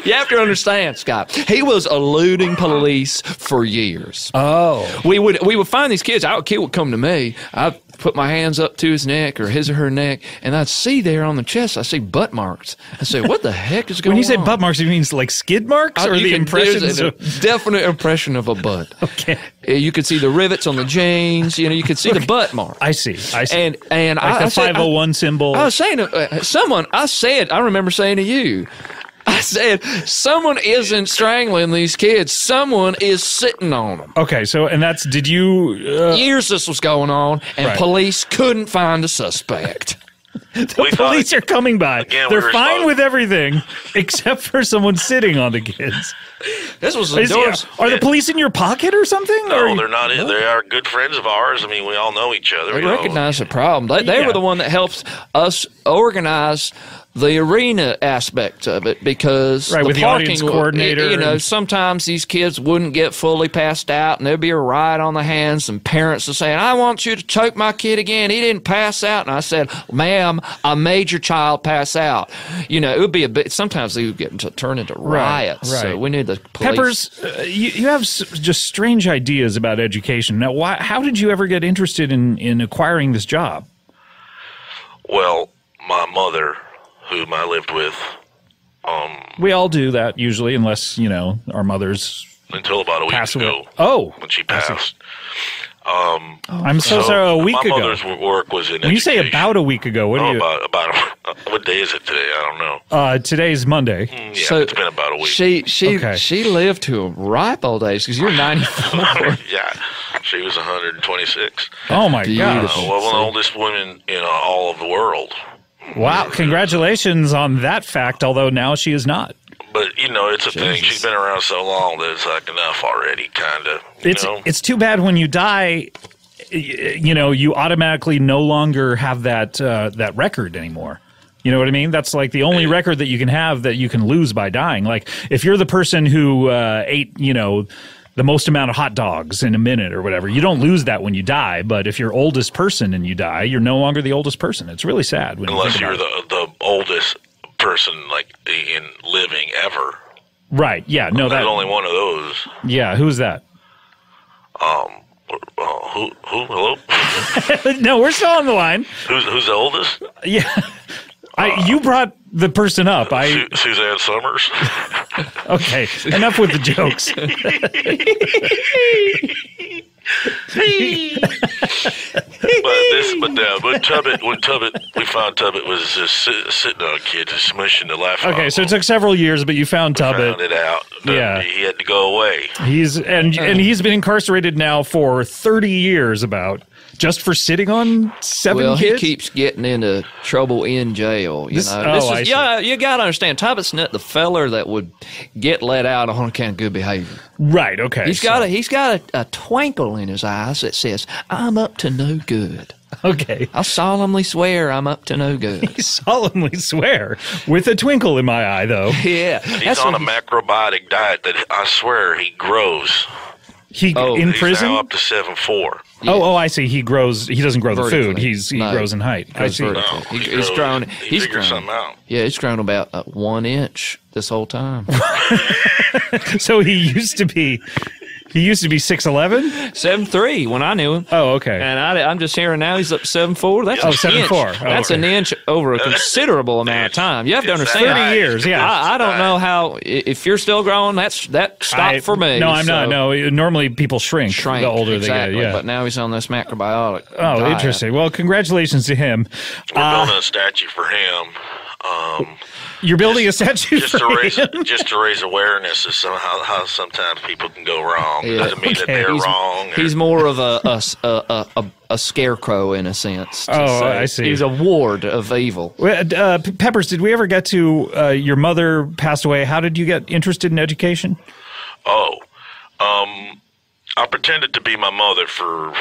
You have to understand, Scott. He was eluding police for years. Oh. We would find these kids. A kid would come to me. I'd put my hands up to his neck or his or her neck, and I'd see there on the chest, I see butt marks. I say, what the heck is going on? When you say butt marks, it means like skid marks? Or the impressions? There's a definite impression of a butt. Okay. You could see the rivets on the jeans. You know, you could see the butt mark. I see. And like the 501 symbol. I was saying to someone, I remember saying to you, I said, someone isn't strangling these kids. Someone is sitting on them. Okay, did you... years this was going on, and police couldn't find a suspect. The police are coming by. Again, they're fine with everything, except for someone sitting on the kids. This was indoors. Are the police in your pocket or something? No, they're not. No. They are good friends of ours. I mean, we all know each other. They recognize the problem. They were the one that helped us organize the arena aspect of it because with the audience coordinator. You know, sometimes these kids wouldn't get fully passed out, and there'd be a riot on the hands, and parents are saying, I want you to choke my kid again. He didn't pass out. And I said, ma'am, I made your child pass out. You know, it would be a bit, sometimes they would turn into riots. Right. So we knew the police. Peppers, you have just strange ideas about education. Now, how did you ever get interested in acquiring this job? Well, my mother... whom I lived with. We all do that usually, unless, you know, our mothers until about a week ago. Oh. When she passed. I'm so sorry, a week ago. My mother's work was in education. When you say about a week ago, what do you... what day is it today? I don't know. Today's Monday. Yeah, so it's been about a week. She lived to a ripe old age because you're 94. Yeah, she was 126. Oh, my God. Well, the oldest woman in all of the world. Wow, congratulations on that fact, although now she is not. But, you know, it's a thing. She's been around so long that it's like enough already, kind of. It's too bad when you die, you know, you automatically no longer have that record anymore. You know what I mean? That's like the only record that you can have that you can lose by dying. Like, if you're the person who ate, you know, the most amount of hot dogs in a minute or whatever. You don't lose that when you die, but if you're oldest person and you die, you're no longer the oldest person. It's really sad. Unless you're the oldest person like in living ever. Right, yeah. No, there's only one of those. Yeah, who's that? Who? Hello? No, we're still on the line. Who's the oldest? Yeah. You brought the person up. Suzanne Summers. Okay, enough with the jokes. But Tubbit, we found Tubbit was just sitting on a kid, just smushing the life out of him. Okay, so it took several years, but you found Tubbit. Found it out. Yeah, he had to go away. And he's been incarcerated now for 30 years about. Just for sitting on 7 kids? Well, he keeps getting into trouble in jail. You got to understand, Tubbit's not the feller that would get let out on account of good behavior. Right, okay. He's got a twinkle in his eyes that says, I'm up to no good. Okay. I solemnly swear I'm up to no good. He solemnly swear with a twinkle in my eye, though. Yeah. He's on a macrobiotic diet that I swear he grows. In prison? He's now up to 7'4". Yeah. Oh, I see. He grows. He doesn't grow the food. He grows in height. I see. No, he's grown. He's grown something out. Yeah, he's grown about 1 inch this whole time. So he used to be He used to be 6'11"? 7'3", when I knew him. Oh, okay. And I'm just hearing now he's up 7'4". That's 7'4". Oh, that's an inch over a considerable amount of time. You have to understand. 30 years, yeah. I don't know how, if you're still growing, that stopped for me. No, I'm not. No, normally people shrink the older they get. Yeah. But now he's on this macrobiotic diet. Interesting. Well, congratulations to him. We're building a statue for him. You're building a statue just to raise awareness of how sometimes people can go wrong. Yeah. It doesn't mean that they're wrong. He's more of a scarecrow in a sense. I see. He's a ward of evil. Peppers, did we ever get to your mother passed away? How did you get interested in education? Oh, I pretended to be my mother for...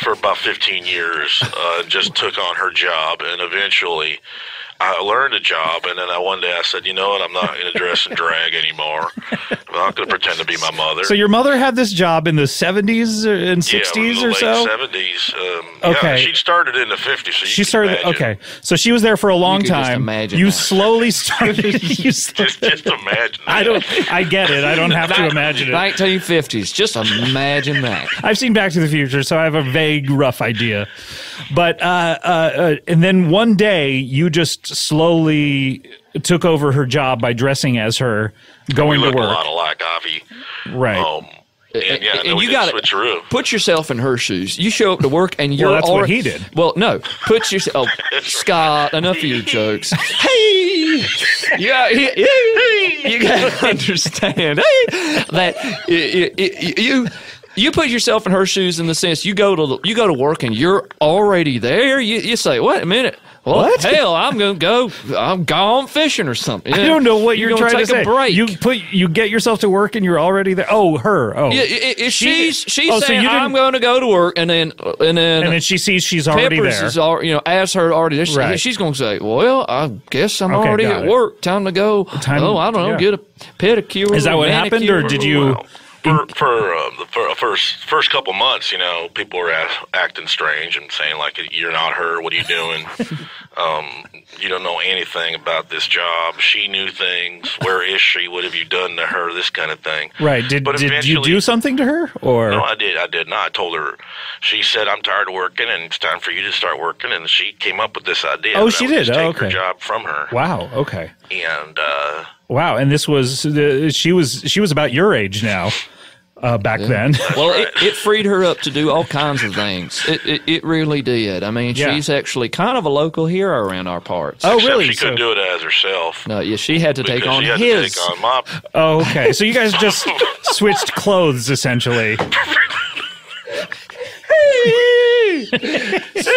for about 15 years, just took on her job, and eventually I learned a job, and then one day I said, you know what, I'm not going to dress and drag anymore. I'm not going to pretend to be my mother. So your mother had this job in the 70s and 60s or so? Yeah, in the late 70s. Okay. Yeah, she started in the 50s, so okay, so she was there for a long time. Imagine you slowly started. Just imagine that. I get it. I don't have to imagine it. 1950s. Just imagine that. I've seen Back to the Future, so I have a vague, rough idea. But and then one day, you just slowly took over her job by dressing as her, going to work. We look a lot alike, Avi. Right. And you got to put yourself in her shoes. You show up to work and you're that's what he did. Well, no. Put yourself... Oh, Scott, enough of your jokes. Hey! You got to understand that you put yourself in her shoes in the sense you go to work and you're already there. You say, wait a minute. What? Hell, I'm gone fishing or something. I don't know what you're trying to say. Break. You get yourself to work and you're already there. Oh, her. Oh. Yeah, she's saying, so I'm going to go to work, and then she sees she's already Peppers there. Is already, as her already there. Right. She's going to say, well, I guess I'm already at work. Time to go. I don't know, get a pedicure. Is that what happened, or did you... Wow. For the first couple months, people were acting strange and saying, like, you're not her, what are you doing? You don't know anything about this job. She knew things. Where is she? What have you done to her? This kind of thing. Right. Did you do something to her? Or? No, I did not. I told her. She said, I'm tired of working, and it's time for you to start working. And she came up with this idea. Oh, she did? Oh, okay. Take her job from her. Wow, okay. And... Wow, and this was she was about your age now, back then. Well, it freed her up to do all kinds of things. It really did. I mean, she's actually kind of a local hero around our parts. Oh, except really? She couldn't do it as herself. No, yeah, she had to take on his. She had to take on my. Oh, okay. So you guys just switched clothes essentially. This is a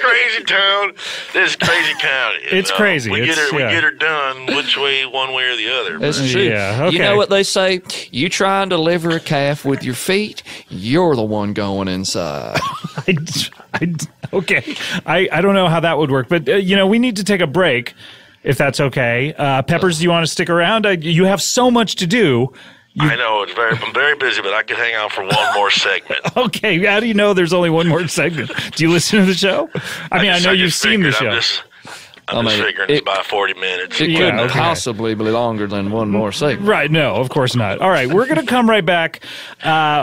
crazy town. This is crazy county. It's crazy. We get her done which way, one way or the other. That's true. Yeah, okay. You know what they say? You try and deliver a calf with your feet, you're the one going inside. Okay. I don't know how that would work, but, we need to take a break, if that's okay. Peppers, do you want to stick around? You have so much to do. I know, I'm very busy, but I could hang out for one more segment. Okay, how do you know there's only one more segment? Do you listen to the show? I mean, I know you've seen the show. I'm just figuring it's about 40 minutes. It couldn't possibly be longer than one more segment. Right, no, of course not. All right, we're going to come right back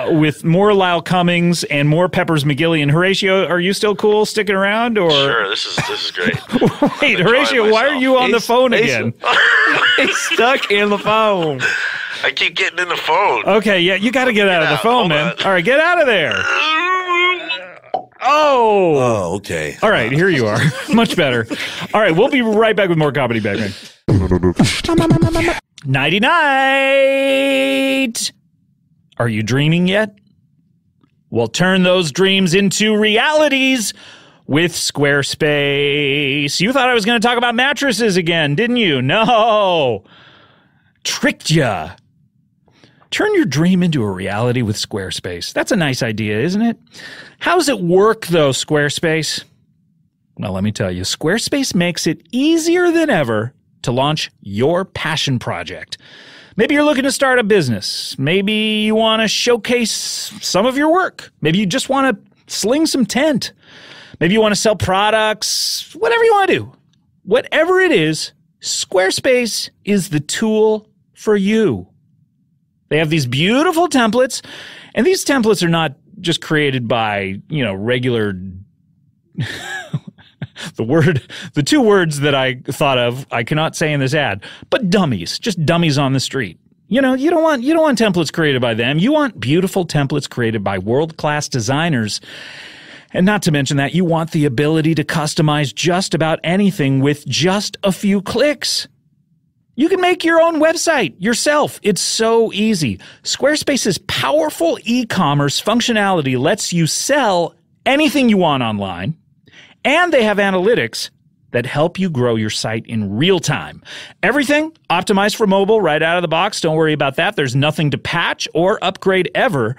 with more Lyle Cummings and more Peppers McGilly. And Horatio, are you still cool sticking around? Or? Sure, this is great. Wait, Horatio, why are you on the phone again? He's stuck in the phone. I keep getting in the phone. Okay, yeah, you got to get out of the phone, man. All right, get out of there. Oh, okay. All right, here you are. Much better. All right, we'll be right back with more Comedy Bang Bang. Nighty night. Are you dreaming yet? Well, turn those dreams into realities with Squarespace. You thought I was going to talk about mattresses again, didn't you? No. Tricked ya. Turn your dream into a reality with Squarespace. That's a nice idea, isn't it? How's it work, though, Squarespace? Well, let me tell you, Squarespace makes it easier than ever to launch your passion project. Maybe you're looking to start a business. Maybe you want to showcase some of your work. Maybe you just want to sling some tent. Maybe you want to sell products. Whatever you want to do. Whatever it is, Squarespace is the tool for you. They have these beautiful templates, and these templates are not just created by, you know, regular the two words that I thought of, I cannot say in this ad, but dummies, just dummies on the street. You know, you don't want templates created by them. You want beautiful templates created by world-class designers. And not to mention that you want the ability to customize just about anything with just a few clicks. You can make your own website yourself. It's so easy. Squarespace's powerful e-commerce functionality lets you sell anything you want online, and they have analytics that help you grow your site in real time. Everything optimized for mobile right out of the box. Don't worry about that. There's nothing to patch or upgrade ever.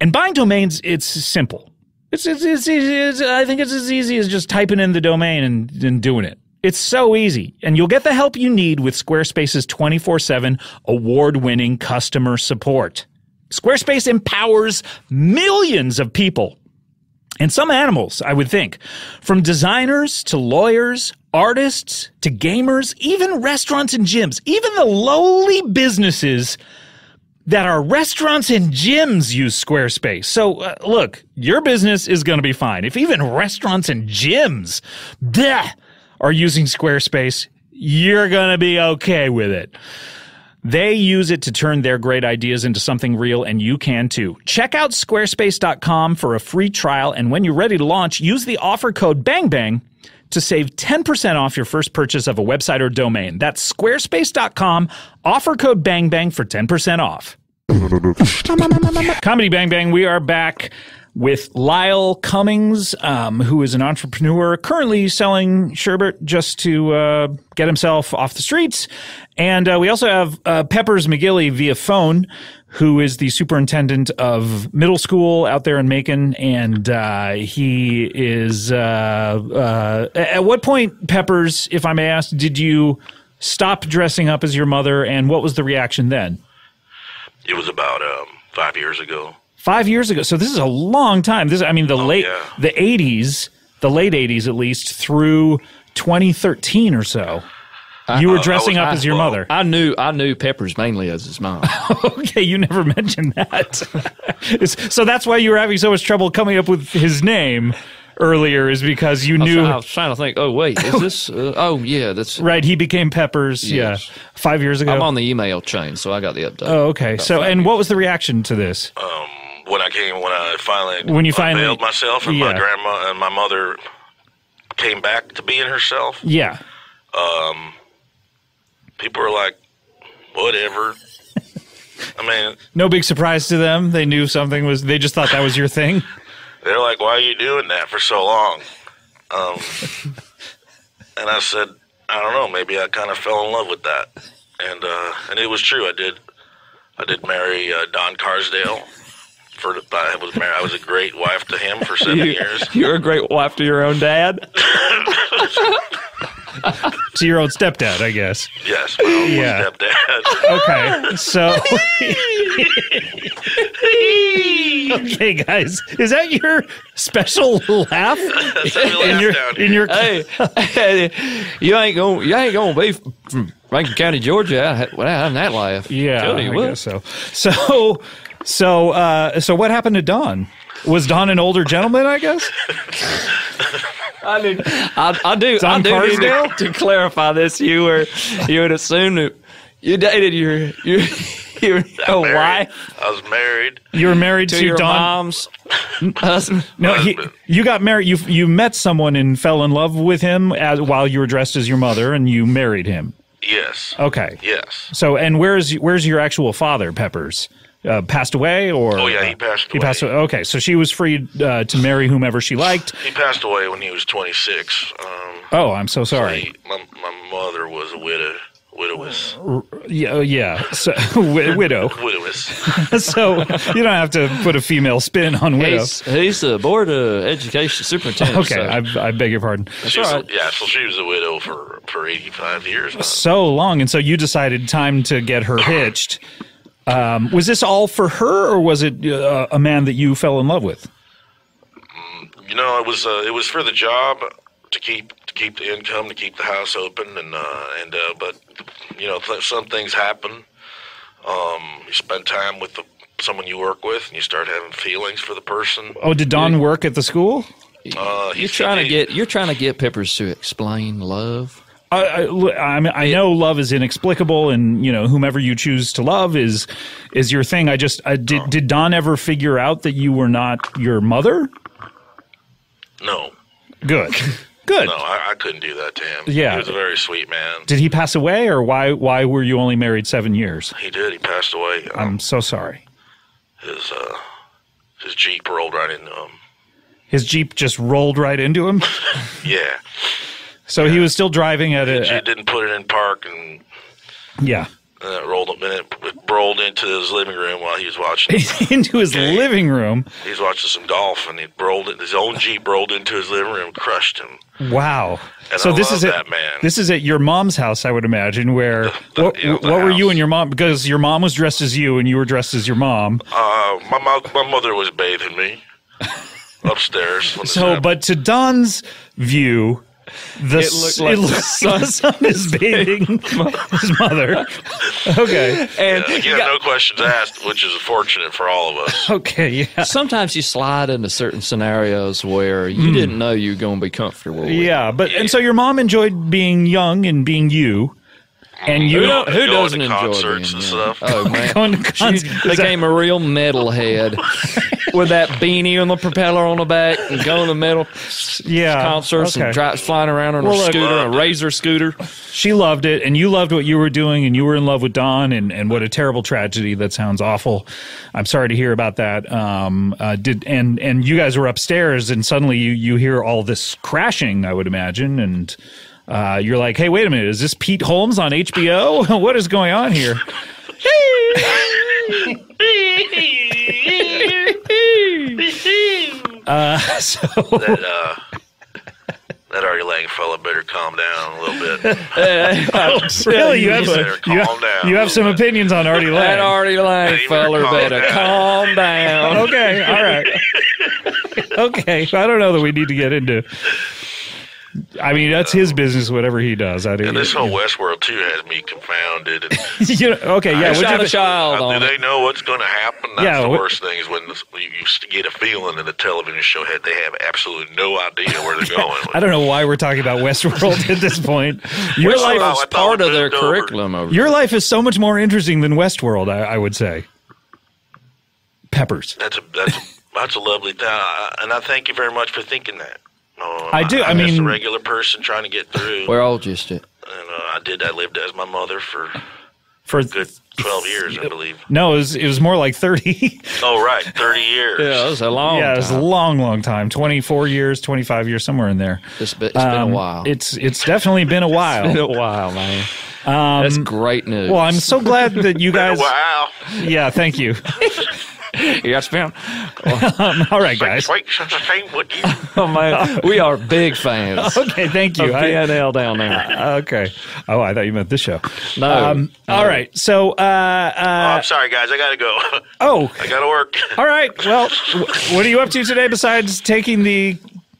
And buying domains, it's simple. I think it's as easy as just typing in the domain and doing it. It's so easy, and you'll get the help you need with Squarespace's 24/7 award-winning customer support. Squarespace empowers millions of people. And some animals, I would think, from designers to lawyers, artists to gamers, even restaurants and gyms, even the lowly businesses that are restaurants and gyms use Squarespace. So, look, your business is going to be fine. If even restaurants and gyms are using Squarespace, you're going to be okay with it. They use it to turn their great ideas into something real, and you can too. Check out squarespace.com for a free trial, and when you're ready to launch, use the offer code BANGBANG to save 10% off your first purchase of a website or domain. That's squarespace.com, offer code BANGBANG for 10% off. Comedy Bang Bang, we are back with Lyle Cummings, who is an entrepreneur currently selling sherbet just to get himself off the streets. And we also have Peppers McGilly via phone, who is the superintendent of middle school out there in Macon. And he is at what point, Peppers, if I may ask, did you stop dressing up as your mother? And what was the reaction then? It was about 5 years ago. 5 years ago. So this is a long time. This, I mean, the 80s, the late 80s at least, through 2013 or so. You were dressing up as your mother. I knew Peppers mainly as his mom. Okay, you never mentioned that. So that's why you were having so much trouble coming up with his name earlier, is because you knew. I was trying to think, oh, wait, is this? Oh, yeah, that's. Right, he became Peppers, yes. Yeah, 5 years ago. I'm on the email chain, so I got the update. Oh, okay. So, and what was the reaction to this? When I finally unveiled myself, and my grandma and my mother came back to being herself. Yeah. People were like, whatever. I mean, no big surprise to them. They knew something was. They just thought that was your thing. They're like, why are you doing that for so long? And I said, I don't know. Maybe I kind of fell in love with that, and it was true. I did marry Don Carsdale. I was a great wife to him for 7 years. You were a great wife to your own dad? To your own stepdad, I guess. Yes, my own stepdad. Okay, so... Okay, guys, is that your special laugh? That's how we laugh down here. Hey, you ain't gonna be from Macon County, Georgia, without that laugh. Yeah, I guess so. So what happened to Don? Was Don an older gentleman, I guess? I do need to clarify this. You would assume that you dated your wife. I was married. You were married to your mom's husband. No, you got married. You met someone and fell in love with him while you were dressed as your mother, and you married him. Yes. Okay. Yes. So, and where's your actual father, Peppers? Passed away, or? Oh, yeah, he passed away. He passed away. Okay, so she was free to marry whomever she liked. He passed away when he was 26. Oh, I'm so sorry. My mother was a widowess. Widow. Widowess. So you don't have to put a female spin on widow. He's the board of education superintendent. Okay, so. I beg your pardon. That's all right. Yeah, so she was a widow for 85 years. Now. So long, and so you decided time to get her hitched. Was this all for her, or was it a man that you fell in love with? You know, it was for the job, to keep the income, to keep the house open, and but you know, some things happen. You spend time with someone you work with, and you start having feelings for the person. Oh, did Don work at the school? You're trying to get Peppers to explain love. I mean, I know love is inexplicable, and you know whomever you choose to love is your thing. Did Don ever figure out that you were not your mother? No. Good. No, I couldn't do that to him. Yeah. He was a very sweet man. Did he pass away, or why were you only married 7 years? He did. He passed away. I'm so sorry. His Jeep rolled right into him. His Jeep just rolled right into him? Yeah. So he was still driving at it. Didn't put it in park and yeah. It rolled into his living room while he was watching. Into his living room? He was watching some golf, and his own Jeep rolled into his living room, crushed him. Wow. And so this is at your mom's house, I would imagine, where what were you and your mom? Because your mom was dressed as you, and you were dressed as your mom. My mother was bathing me upstairs. But to Don's view... It looked like the sun is bathing his mother. Okay. And no questions asked, which is fortunate for all of us. Okay, yeah. Sometimes you slide into certain scenarios where you didn't know you were going to be comfortable with. Yeah, and so your mom enjoyed being young and being you. And who doesn't enjoy concerts and stuff? Oh, man. She became a real metalhead with that beanie on the propeller on the back and going to metal concerts and flying around on her scooter, a Razor scooter. She loved it, and you loved what you were doing, and you were in love with Don, and what a terrible tragedy. That sounds awful. I'm sorry to hear about that. And you guys were upstairs, and suddenly you hear all this crashing, I would imagine, and... you're like, hey, wait a minute, is this Pete Holmes on HBO? What is going on here? That Artie Lang fella better calm down a little bit. Really, you have some opinions on Artie Lang. That Artie Lang fella better calm down. Okay, all right. Okay, I don't know that we need to get into... I mean, that's his business, whatever he does. This whole Westworld, too, has me confounded. Do they know what's going to happen? That's the worst thing is when you get a feeling in the television show head, they have absolutely no idea where they're going. I don't know why we're talking about Westworld at this point. Your life is part of their curriculum. Your life is so much more interesting than Westworld, I would say. Peppers. That's a lovely thought, and I thank you very much for thinking that. I'm just a regular person trying to get through. We're all just it. And, I lived as my mother for a good 12 years, I believe. No, it was more like 30. Oh, right, 30 years. Yeah, it was a long time. Yeah, it was a long, long time, 24 years, 25 years, somewhere in there. It's been a while. It's definitely been a while. It's been a while, man. That's great news. Well, I'm so glad that you guys... Wow. Yeah, thank you. Yes, ma'am. All right, guys. Oh, man. We are big fans. Okay, thank you. PNL down there. Okay. Oh, I thought you meant this show. No. All right. So, I'm sorry, guys. I got to go. Oh. I got to work. All right. Well, what are you up to today besides taking the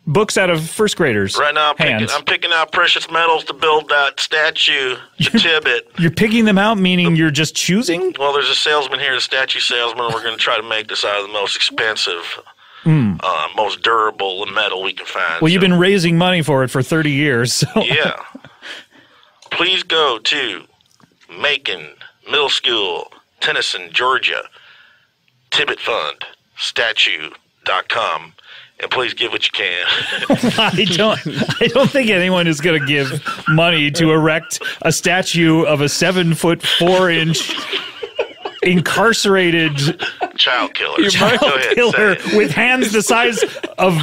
books out of first graders? Right now, I'm picking out precious metals to build that statue to Tubbit. You're picking them out, meaning you're just choosing? Well, there's a salesman here, a statue salesman. We're going to try to make this out of the most expensive, most durable metal we can find. Well, you've been raising money for it for 30 years. So. Yeah. Please go to Macon Middle School, Tennyson, Georgia, Tubbit Fund, statue.com. And please give what you can. I don't think anyone is going to give money to erect a statue of a 7-foot-4-inch incarcerated child killer. Child killer with hands the size of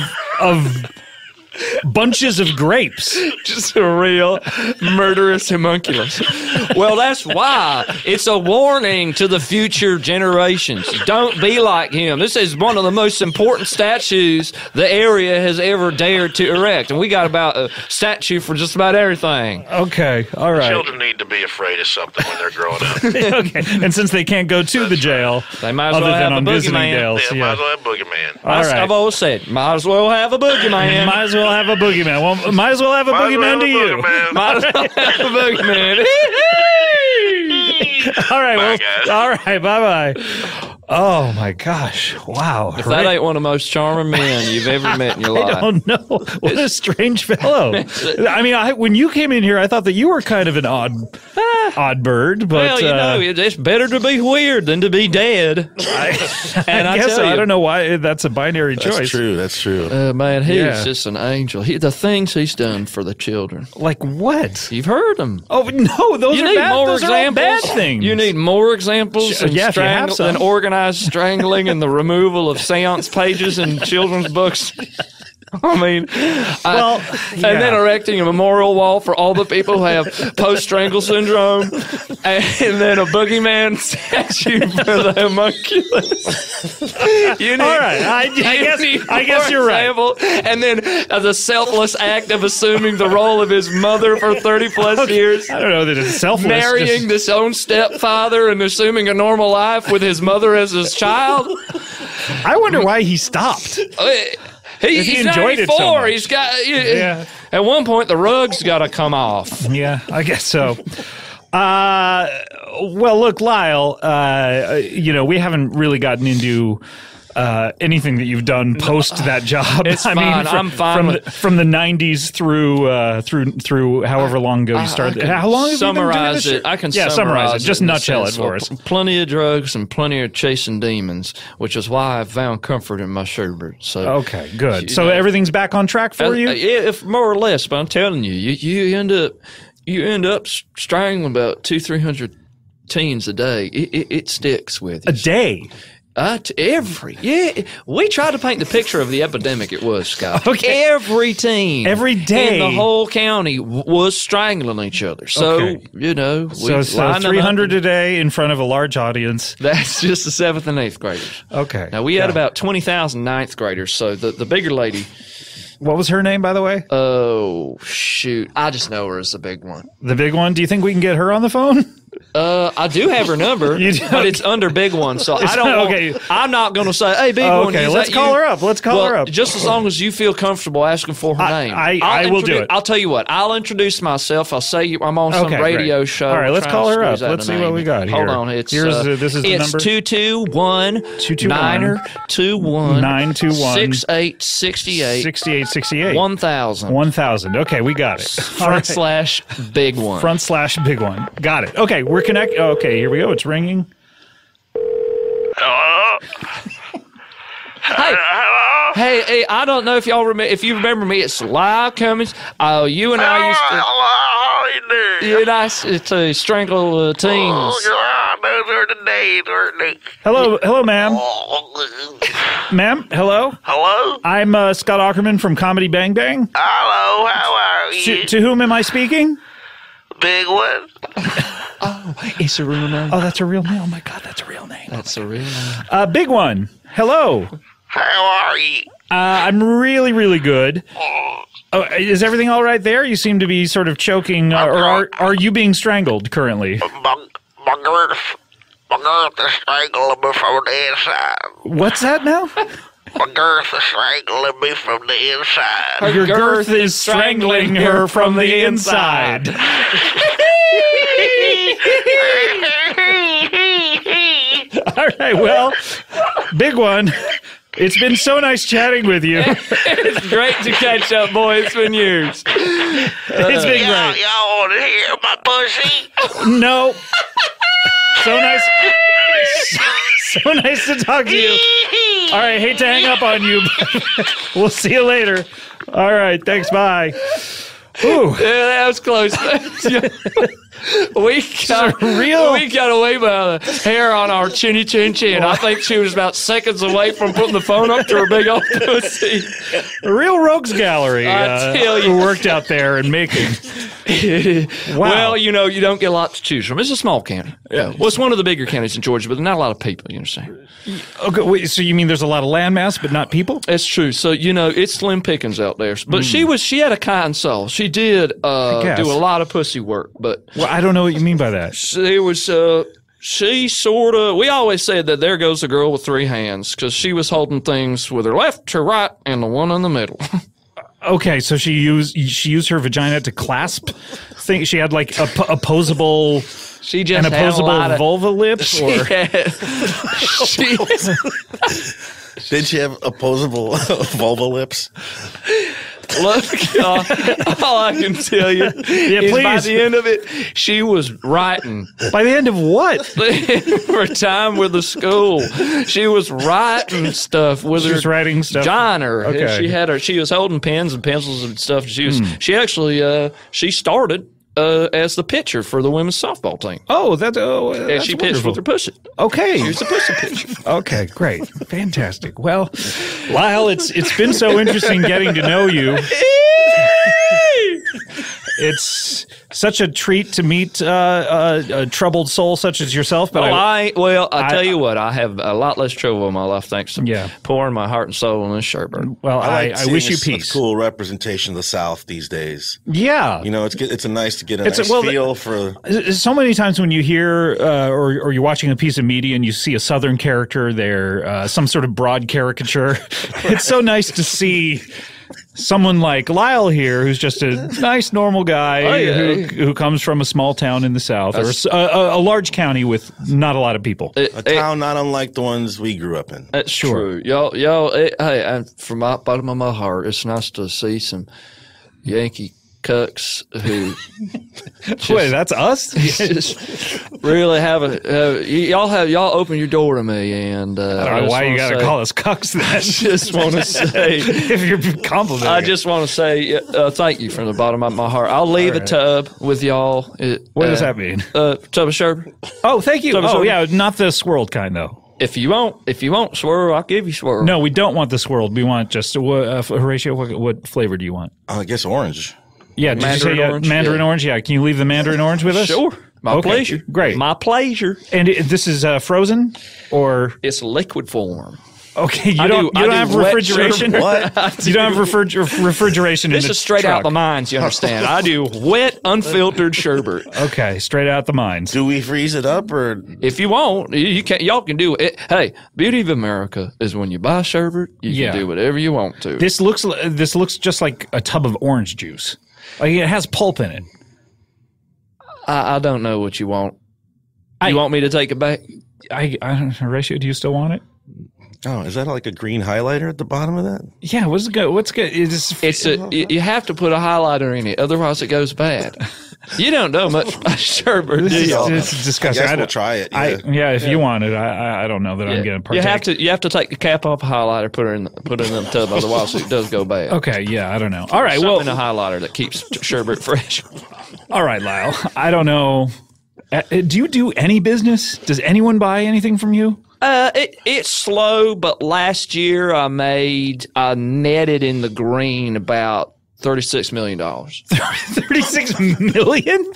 bunches of grapes. Just a real murderous homunculus. Well, that's why it's a warning to the future generations. Don't be like him. This is one of the most important statues the area has ever dared to erect. And we got about a statue for just about everything. Okay, all right. Children need to be afraid of something when they're growing up. Okay, and since they can't go to the jail, they might as well have a boogeyman. Might as well have a boogeyman. All right. I've always said, might as well have a boogeyman. Might as well have a boogeyman. Well, might as well have a boogeyman to you. Might as well have a boogeyman. All right. Bye, guys. All right. Bye-bye. Oh, my gosh. Wow. If that ain't one of the most charming men you've ever met in your life. I don't know. What a strange fellow. I mean, when you came in here, I thought that you were kind of an odd bird. But, well, you know, it's better to be weird than to be dead. I guess, I don't know why that's a binary choice. That's true. That's true. Man, he is just an angel. The things he's done for the children. Like what? You've heard them. Oh, no. Those are bad things. You need more examples and organized strangling and the removal of seance pages in children's books. I mean, and then erecting a memorial wall for all the people who have post-strangle syndrome, and then a boogeyman statue for the homunculus. I guess you're right. And then the selfless act of assuming the role of his mother for 30-plus years. I don't know that it's selfless. Marrying his own stepfather and assuming a normal life with his mother as his child. I wonder why he stopped. He's 94. So he's got. At one point, the rug's got to come off. Yeah, I guess so. Well, look, Lyle. You know, we haven't really gotten into anything that you've done post that job. From the 90s through however long ago you started. How long have you been doing this? I can summarize it. Just nutshell it for us. Plenty of drugs and plenty of chasing demons, which is why I found comfort in my sherbet. So okay, good. So everything's back on track for you? If more or less, but I'm telling you, you end up strangling about 200-300 teens a day. It sticks with you. A day? We tried to paint the picture of the epidemic it was, Scott. Okay. Every teen, every day, in the whole county was strangling each other. So you know, so 300 a day in front of a large audience. That's just the 7th and 8th graders. Okay. Now we had about 20,000 ninth graders. So the bigger lady. What was her name, by the way? Oh shoot, I just know her as the big one. The big one. Do you think we can get her on the phone? I do have her number, but it's under Big One, so I don't know. Okay. I'm not going to say, hey, Big One. Okay, let's call her up. Let's call her up. Just as long as you feel comfortable asking for her name. I will do it. I'll tell you what. I'll introduce myself. I'll say I'm on some radio show. All right, let's call her up. Let's see what we got here. Hold on. This is the number. It's 221-921-6868-1000. Okay, we got it. Front/Big One. Front/Big One. Got it. Okay. We're connected. Okay, here we go. It's ringing. Hello? Hello? Hey, I don't know if y'all remember. If you remember me, it's Lyle Cummings. You and I used to. Hello, how you doing? You and I used to strangle teens. Hello, ma'am. Ma'am, hello? Hello? I'm Scott Aukerman from Comedy Bang Bang. Hello, how are you? To whom am I speaking? Big One. Oh, it's a real name. Oh, that's a real name. Oh, my God, that's a real name. That's a real name. Big One, hello. How are you? I'm really, really good. Oh, is everything all right there? You seem to be sort of choking, or are you being strangled currently? My girth is strangling me from the inside. What's that now? My girth is strangling me from the inside. Your girth is strangling her from the inside. All right, well, Big One, it's been so nice chatting with you. It's great to catch up, boy. It's been years. It's been great. Y'all want to hear my pussy? No. So nice. So nice to talk to you. All right, hate to hang up on you, but we'll see you later. All right, thanks, bye. Ooh. Yeah, that was close. we got away by the hair on our chinny chin chin. I think she was about seconds away from putting the phone up to her big old pussy. Real rogues gallery. I tell you, worked out there in Macon. Wow. Well, you know, you don't get a lot to choose from. It's a small county. Yeah. Well, it's one of the bigger counties in Georgia, but not a lot of people. You understand? Okay. Wait, so you mean there's a lot of landmass, but not people? That's true. So you know, it's slim pickings out there. But she had a kind soul. She did do a lot of pussy work, but well, I don't know what you mean by that. There was she sort of. We always said that there goes a girl with three hands because she was holding things with her left, her right, and the one in the middle. Okay, so she used her vagina to clasp things. She had like opposable She just an opposable had a lot of, vulva lips. Did she have opposable vulva lips? Look, all I can tell you is by the end of it, she was writing. By the end of what? Her time with the school. She was writing stuff with her joiner. Okay. She had her. She was holding pens and pencils and stuff. She was. She actually. She started as the pitcher for the women's softball team. Oh, that's and she pitched with her pussy. Okay, she was the pussy pitcher. Okay, great, fantastic. Well, Lyle, it's been so interesting getting to know you. It's such a treat to meet a troubled soul such as yourself. But well, I tell you what, I have a lot less trouble in my life thanks to pouring my heart and soul in this Sherburne. Well, I wish you peace. It's a cool representation of the South these days. Yeah, you know, it's a nice to get a nice feel for. So many times when you hear or you're watching a piece of media and you see a Southern character, they're some sort of broad caricature. It's so nice to see someone like Lyle here, who's just a nice, normal guy who comes from a small town in the South, or a large county with not a lot of people. A town not unlike the ones we grew up in. That's true. Y'all, hey, from the bottom of my heart, it's nice to see some Yankee cucks who just, wait, that's us? Really have a y'all open your door to me, and I don't know why you gotta call us cucks then. I just want to say if you're complimenting. I just want to say thank you from the bottom of my heart. I'll leave a tub with y'all. What does that mean? Tub of sherbet. Oh, thank you. Oh, yeah, not the swirled kind though. If you won't swirl, I'll give you swirl. No, we don't want the swirled. We want just Horatio. What flavor do you want? I guess orange. Yeah, did Mandarin you say orange? Mandarin orange? Yeah, can you leave the Mandarin orange with us? Sure. My pleasure. Great. My pleasure. And this is frozen or? It's liquid form. Okay, you don't have refrigeration. What? You don't have refrigeration in the truck. This is straight out the mines, you understand. I do wet, unfiltered sherbet. Okay, straight out the mines. Do we freeze it up or? If you want, y'all can do it. Hey, beauty of America is when you buy sherbet, you can do whatever you want to. This looks just like a tub of orange juice. Like it has pulp in it. I don't know what you want. You want me to take it back? I don't know. Horatio, do you still want it? Oh, is that like a green highlighter at the bottom of that? Yeah, what's good? What's good? You have to put a highlighter in it, otherwise it goes bad. You don't know much about sherbet, do you? This is disgusting. I guess we'll try it. If you want it, I don't know that I'm going to partake. You have to take the cap off a highlighter, put it in the tub, otherwise it does go bad. Okay, yeah, I don't know. All right, well, in a highlighter that keeps sherbet fresh. All right, Lyle. I don't know. Do you do any business? Does anyone buy anything from you? It's slow, but last year I netted in the green about $36 million. $36 million?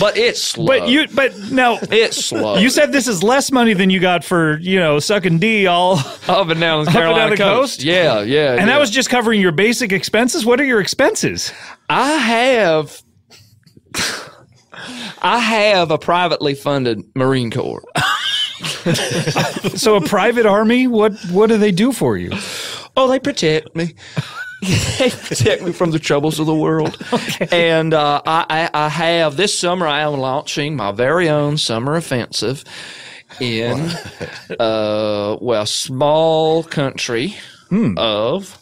But it's slow. But now it's slow. You said this is less money than you got for, you know, sucking D all up and down the Carolina coast. Yeah. And that was just covering your basic expenses? What are your expenses? I have a privately funded Marine Corps. So a private army, what do they do for you? Oh, they protect me. They protect me from the troubles of the world. Okay. And I have, this summer I am launching my very own summer offensive in a small country of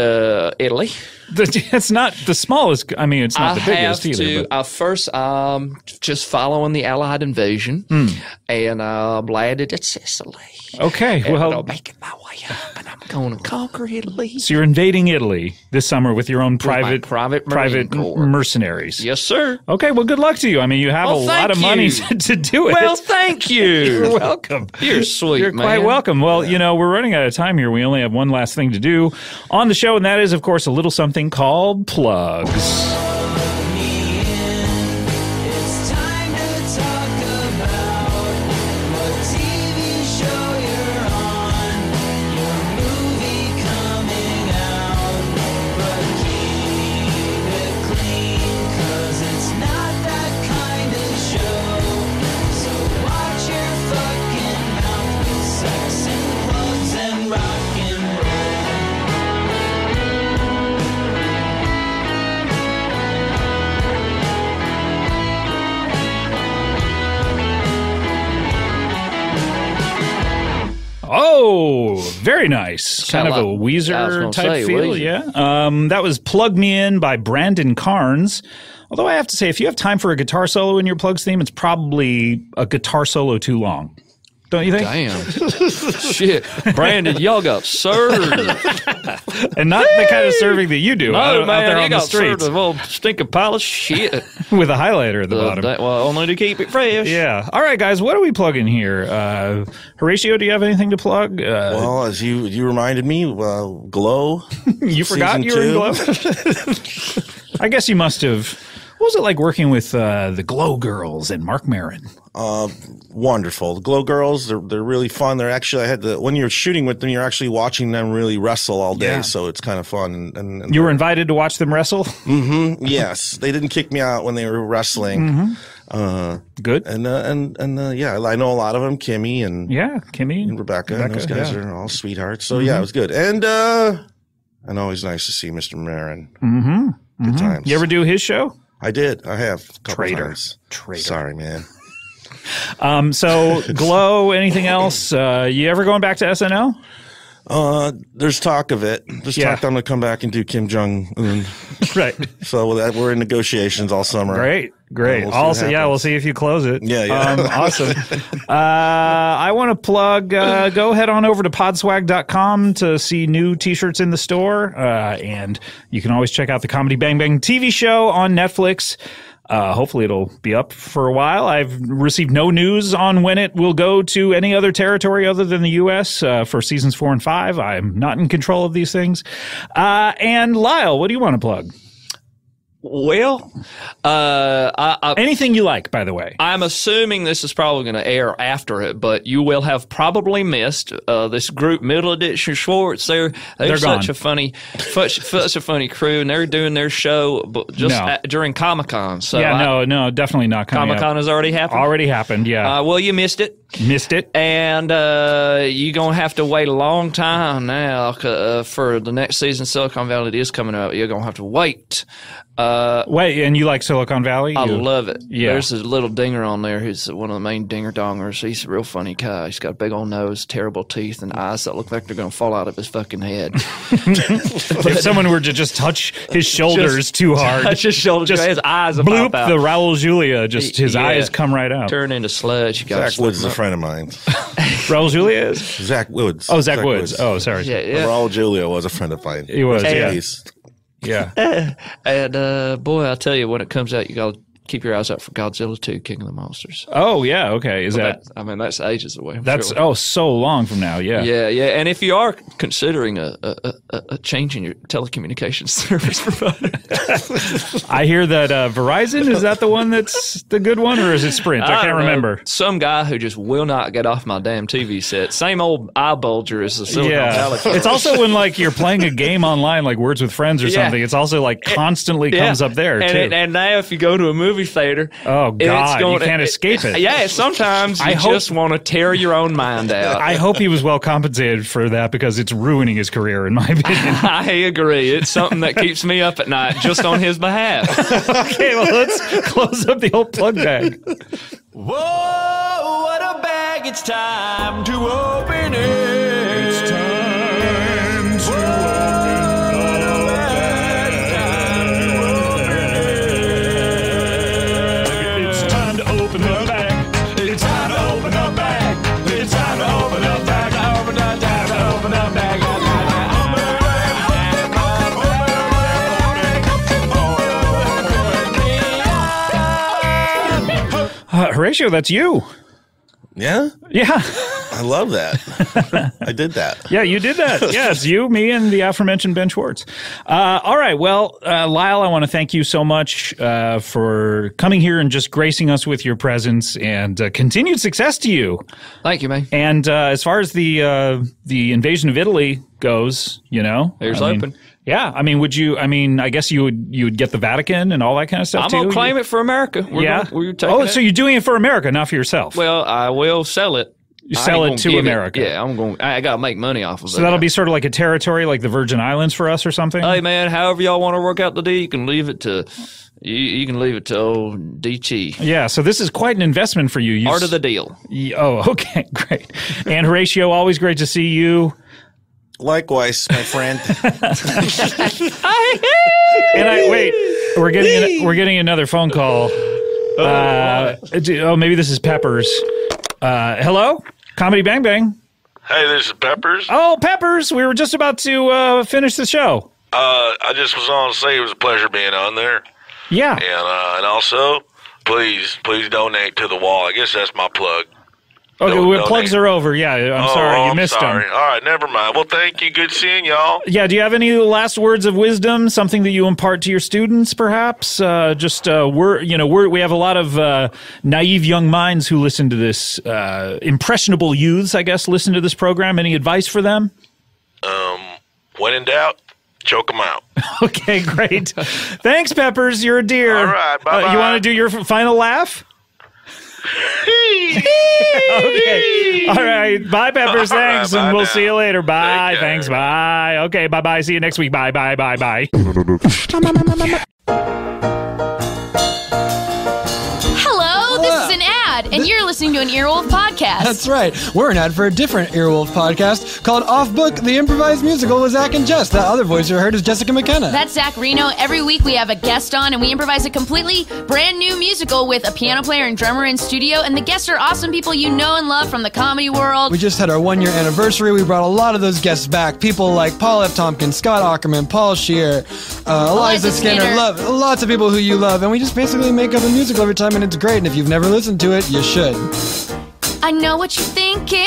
Italy. It's not the smallest. I mean, it's not the biggest either. First, just following the Allied invasion, and I'm landed at Sicily. Okay, well, I'm making my way up, and I'm going to conquer Italy. So you're invading Italy this summer with your own private mercenaries. Yes, sir. Okay, well, good luck to you. I mean, you have a lot of money to do it. Well, thank you. You're welcome. You're sweet. You're quite welcome. Well, you know, we're running out of time here. We only have one last thing to do on the show, and that is, of course, a little something called plugs. It's time to talk about what TV show you're on, your movie coming out, but keep it clean, 'cause it's not that kind of show. So watch your fucking mouth with sex and plugs and rock. Very nice. Kind of a Weezer type feel, yeah. That was Plug Me In by Brandon Carnes. Although I have to say, if you have time for a guitar solo in your Plugs theme, it's probably a guitar solo too long. Don't you think? Damn. Shit. Brandon, y'all got served. And not the kind of serving that you do out there on the streets. No, man, you got served with a stinking pile of shit. With a highlighter at the bottom. Well, only to keep it fresh. Yeah. All right, guys, what are we plugging here? Horatio, do you have anything to plug? Well, as you reminded me, Glow. You forgot you were in Glow? I guess you must have. What was it like working with the Glow Girls and Mark Maron? Wonderful. The Glow Girls, they're really fun. They're actually, when you're shooting with them, you're actually watching them really wrestle all day, so it's kind of fun. And you were invited to watch them wrestle? Mm-hmm. Yes. They didn't kick me out when they were wrestling. Mm-hmm. Good. Yeah, I know a lot of them, Kimmy and Rebecca and those guys are all sweethearts. So, yeah, it was good. And always nice to see Mr. Maron. Mm-hmm. Good times. You ever do his show? I did. I have a couple times. Traitor. Sorry, man. So, Glow, anything else? You ever going back to SNL? There's talk of it. There's talk that I'm going to come back and do Kim Jong-un. Right. So that we're in negotiations all summer. Great. Great. We'll also, we'll see if you close it. Yeah, yeah. Awesome. I want to plug, go head on over to Podswag.com to see new T-shirts in the store. And you can always check out the Comedy Bang Bang TV show on Netflix. Hopefully it'll be up for a while. I've received no news on when it will go to any other territory other than the U.S. For seasons 4 and 5. I'm not in control of these things. And Lyle, what do you want to plug? Well, anything you like, by the way. I'm assuming this is probably going to air after it, but you will have probably missed this group, Middle Edition Schwartz. They're such a funny, such a funny crew, and they're doing their show just during Comic-Con. So yeah, no, definitely not coming. Comic-Con has already happened. Already happened, yeah. Well, you missed it. Missed it. And you're going to have to wait a long time now for the next season. Silicon Valley is coming out. You're going to have to wait. Wait, and you like Silicon Valley? I love it. Yeah. There's a little dinger on there who's one of the main dinger-dongers. He's a real funny guy. He's got a big old nose, terrible teeth, and eyes that look like they're going to fall out of his fucking head. If someone were to just touch his shoulders too hard. Touch his shoulders. Just his eyes will pop out. The Raul Julia, just his eyes come right out. Turn into sludge. Zach Woods is a friend of mine. Raul Julia is? Zach Woods. Oh, Zach Woods. Oh, sorry. Yeah, yeah. Raul Julia was a friend of mine. He was, yeah. And boy, I tell you, when it comes out, you gotta keep your eyes out for Godzilla 2 King of the Monsters. Oh yeah, okay. Is that? I mean, that's ages away. So long from now. Yeah. Yeah, yeah. And if you are considering a change in your telecommunications service provider, I hear that Verizon is that the one that's the good one, or is it Sprint? I can't remember. Some guy who just will not get off my damn TV set. Same old eye bulger as the Silicon Valley. It's also when like you're playing a game online, like Words with Friends or something. It's also like constantly comes up there too. And now if you go to a movie theater. Oh, God. You can't escape it. Yeah, sometimes you just want to tear your own mind out. I hope he was well compensated for that because it's ruining his career, in my opinion. I agree. It's something that keeps me up at night just on his behalf. Okay, well, let's close up the old plug bag. Whoa, what a bag. It's time to open it. It's time to Horatio, that's you. Yeah? Yeah. I love that. I did that. Yeah, you did that. Yeah, it's you, me, and the aforementioned Ben Schwartz. All right. Well, Lyle, I want to thank you so much for coming here and just gracing us with your presence and continued success to you. Thank you, man. And as far as the invasion of Italy goes, you know. Here's open. Yeah, I mean, would you? I mean, I guess you would get the Vatican and all that kind of stuff. I'm gonna claim it for America. So you're doing it for America, not for yourself. Well, I will sell it. You sell it to America. Yeah, I gotta make money off of it. So that'll be sort of like a territory, like the Virgin Islands for us or something. Hey, man, however y'all want to work out the deal, you can leave it to. You can leave it to old DT. Yeah, so this is quite an investment for you. Part of the deal. Oh, okay, great. And Horatio, always great to see you. Likewise, my friend. And I wait. We're getting another phone call. Oh, maybe this is Peppers. Hello, Comedy Bang Bang. Hey, this is Peppers. Oh, Peppers, we were just about to finish the show. I just was on to say it was a pleasure being on there. Yeah. And also, please donate to the wall. I guess that's my plug. Okay, well, plugs are over. Yeah, I'm sorry, you missed them. All right, never mind. Well, thank you. Good seeing y'all. Yeah, do you have any last words of wisdom? Something that you impart to your students, perhaps? We have a lot of naive young minds who listen to this. Impressionable youths, I guess, listen to this program. Any advice for them? When in doubt, choke them out. Okay, great. Thanks, Peppers. You're a dear. All right, bye-bye. You want to do your final laugh? Okay. All right. Bye, Peppers. Thanks. Right, and we'll see you later. Bye. Thanks. Bye. Okay. Bye bye. See you next week. Bye bye. Bye bye. Hello. This is an ad, and you're listening to an Earwolf podcast. That's right. We're an ad for a different Earwolf podcast called Off Book, the improvised musical with Zach and Jess. That other voice you heard is Jessica McKenna. That's Zach Reno. Every week we have a guest on, and we improvise a completely brand new musical with a piano player and drummer in studio, and the guests are awesome people you know and love from the comedy world. We just had our one-year anniversary. We brought a lot of those guests back. People like Paul F. Tompkins, Scott Aukerman, Paul Scheer, Eliza Skinner. Lots of people who you love, and we just basically make up a musical every time, and it's great, and if you've never listened to it, you should. I know what you're thinking.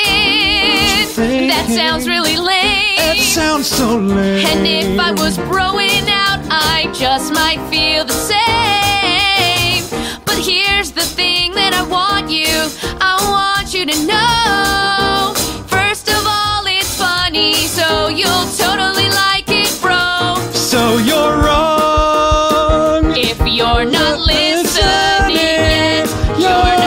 That sounds really lame. That sounds so lame. And if I was growing out, I just might feel the same. But here's the thing that I want you to know. First of all, it's funny, so you'll totally like it, bro. So you're wrong. If you're not listening yet, you're not.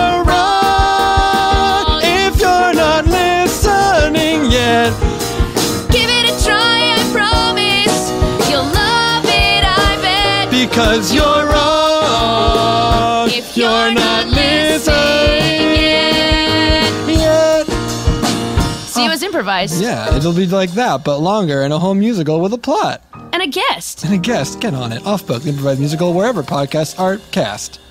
Because you're wrong if you're not listening yet. See, it was improvised. Yeah, it'll be like that, but longer and a whole musical with a plot. And a guest. And a guest. Get on it. Off Book, the improvised musical, wherever podcasts are cast.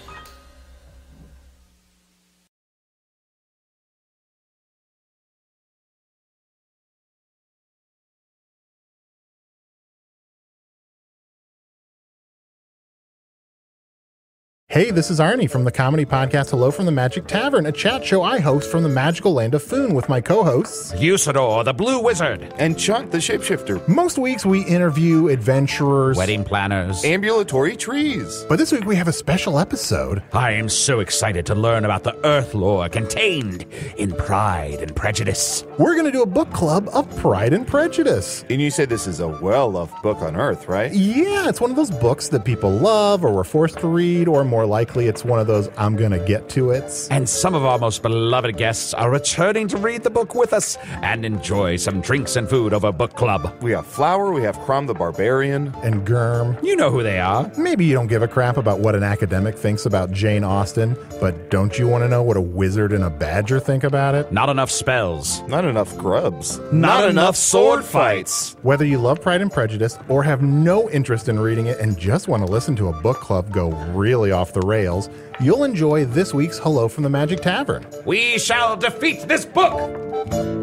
Hey, this is Arnie from the comedy podcast Hello from the Magic Tavern, a chat show I host from the magical land of Foon with my co-hosts... Usador, the Blue Wizard. And Chuck, the Shapeshifter. Most weeks we interview adventurers... Wedding planners. Ambulatory trees. But this week we have a special episode. I am so excited to learn about the Earth lore contained in Pride and Prejudice. We're going to do a book club of Pride and Prejudice. And you said this is a well-loved book on Earth, right? Yeah, it's one of those books that people love or were forced to read or more likely it's one of those I'm gonna get to it. And some of our most beloved guests are returning to read the book with us and enjoy some drinks and food over book club. We have Flower, we have Crom the Barbarian. And Germ. You know who they are. Maybe you don't give a crap about what an academic thinks about Jane Austen, but don't you want to know what a wizard and a badger think about it? Not enough spells. Not enough grubs. Not enough sword fights. Whether you love Pride and Prejudice or have no interest in reading it and just want to listen to a book club go really off the rails, you'll enjoy this week's Hello from the Magic Tavern. We shall defeat this book!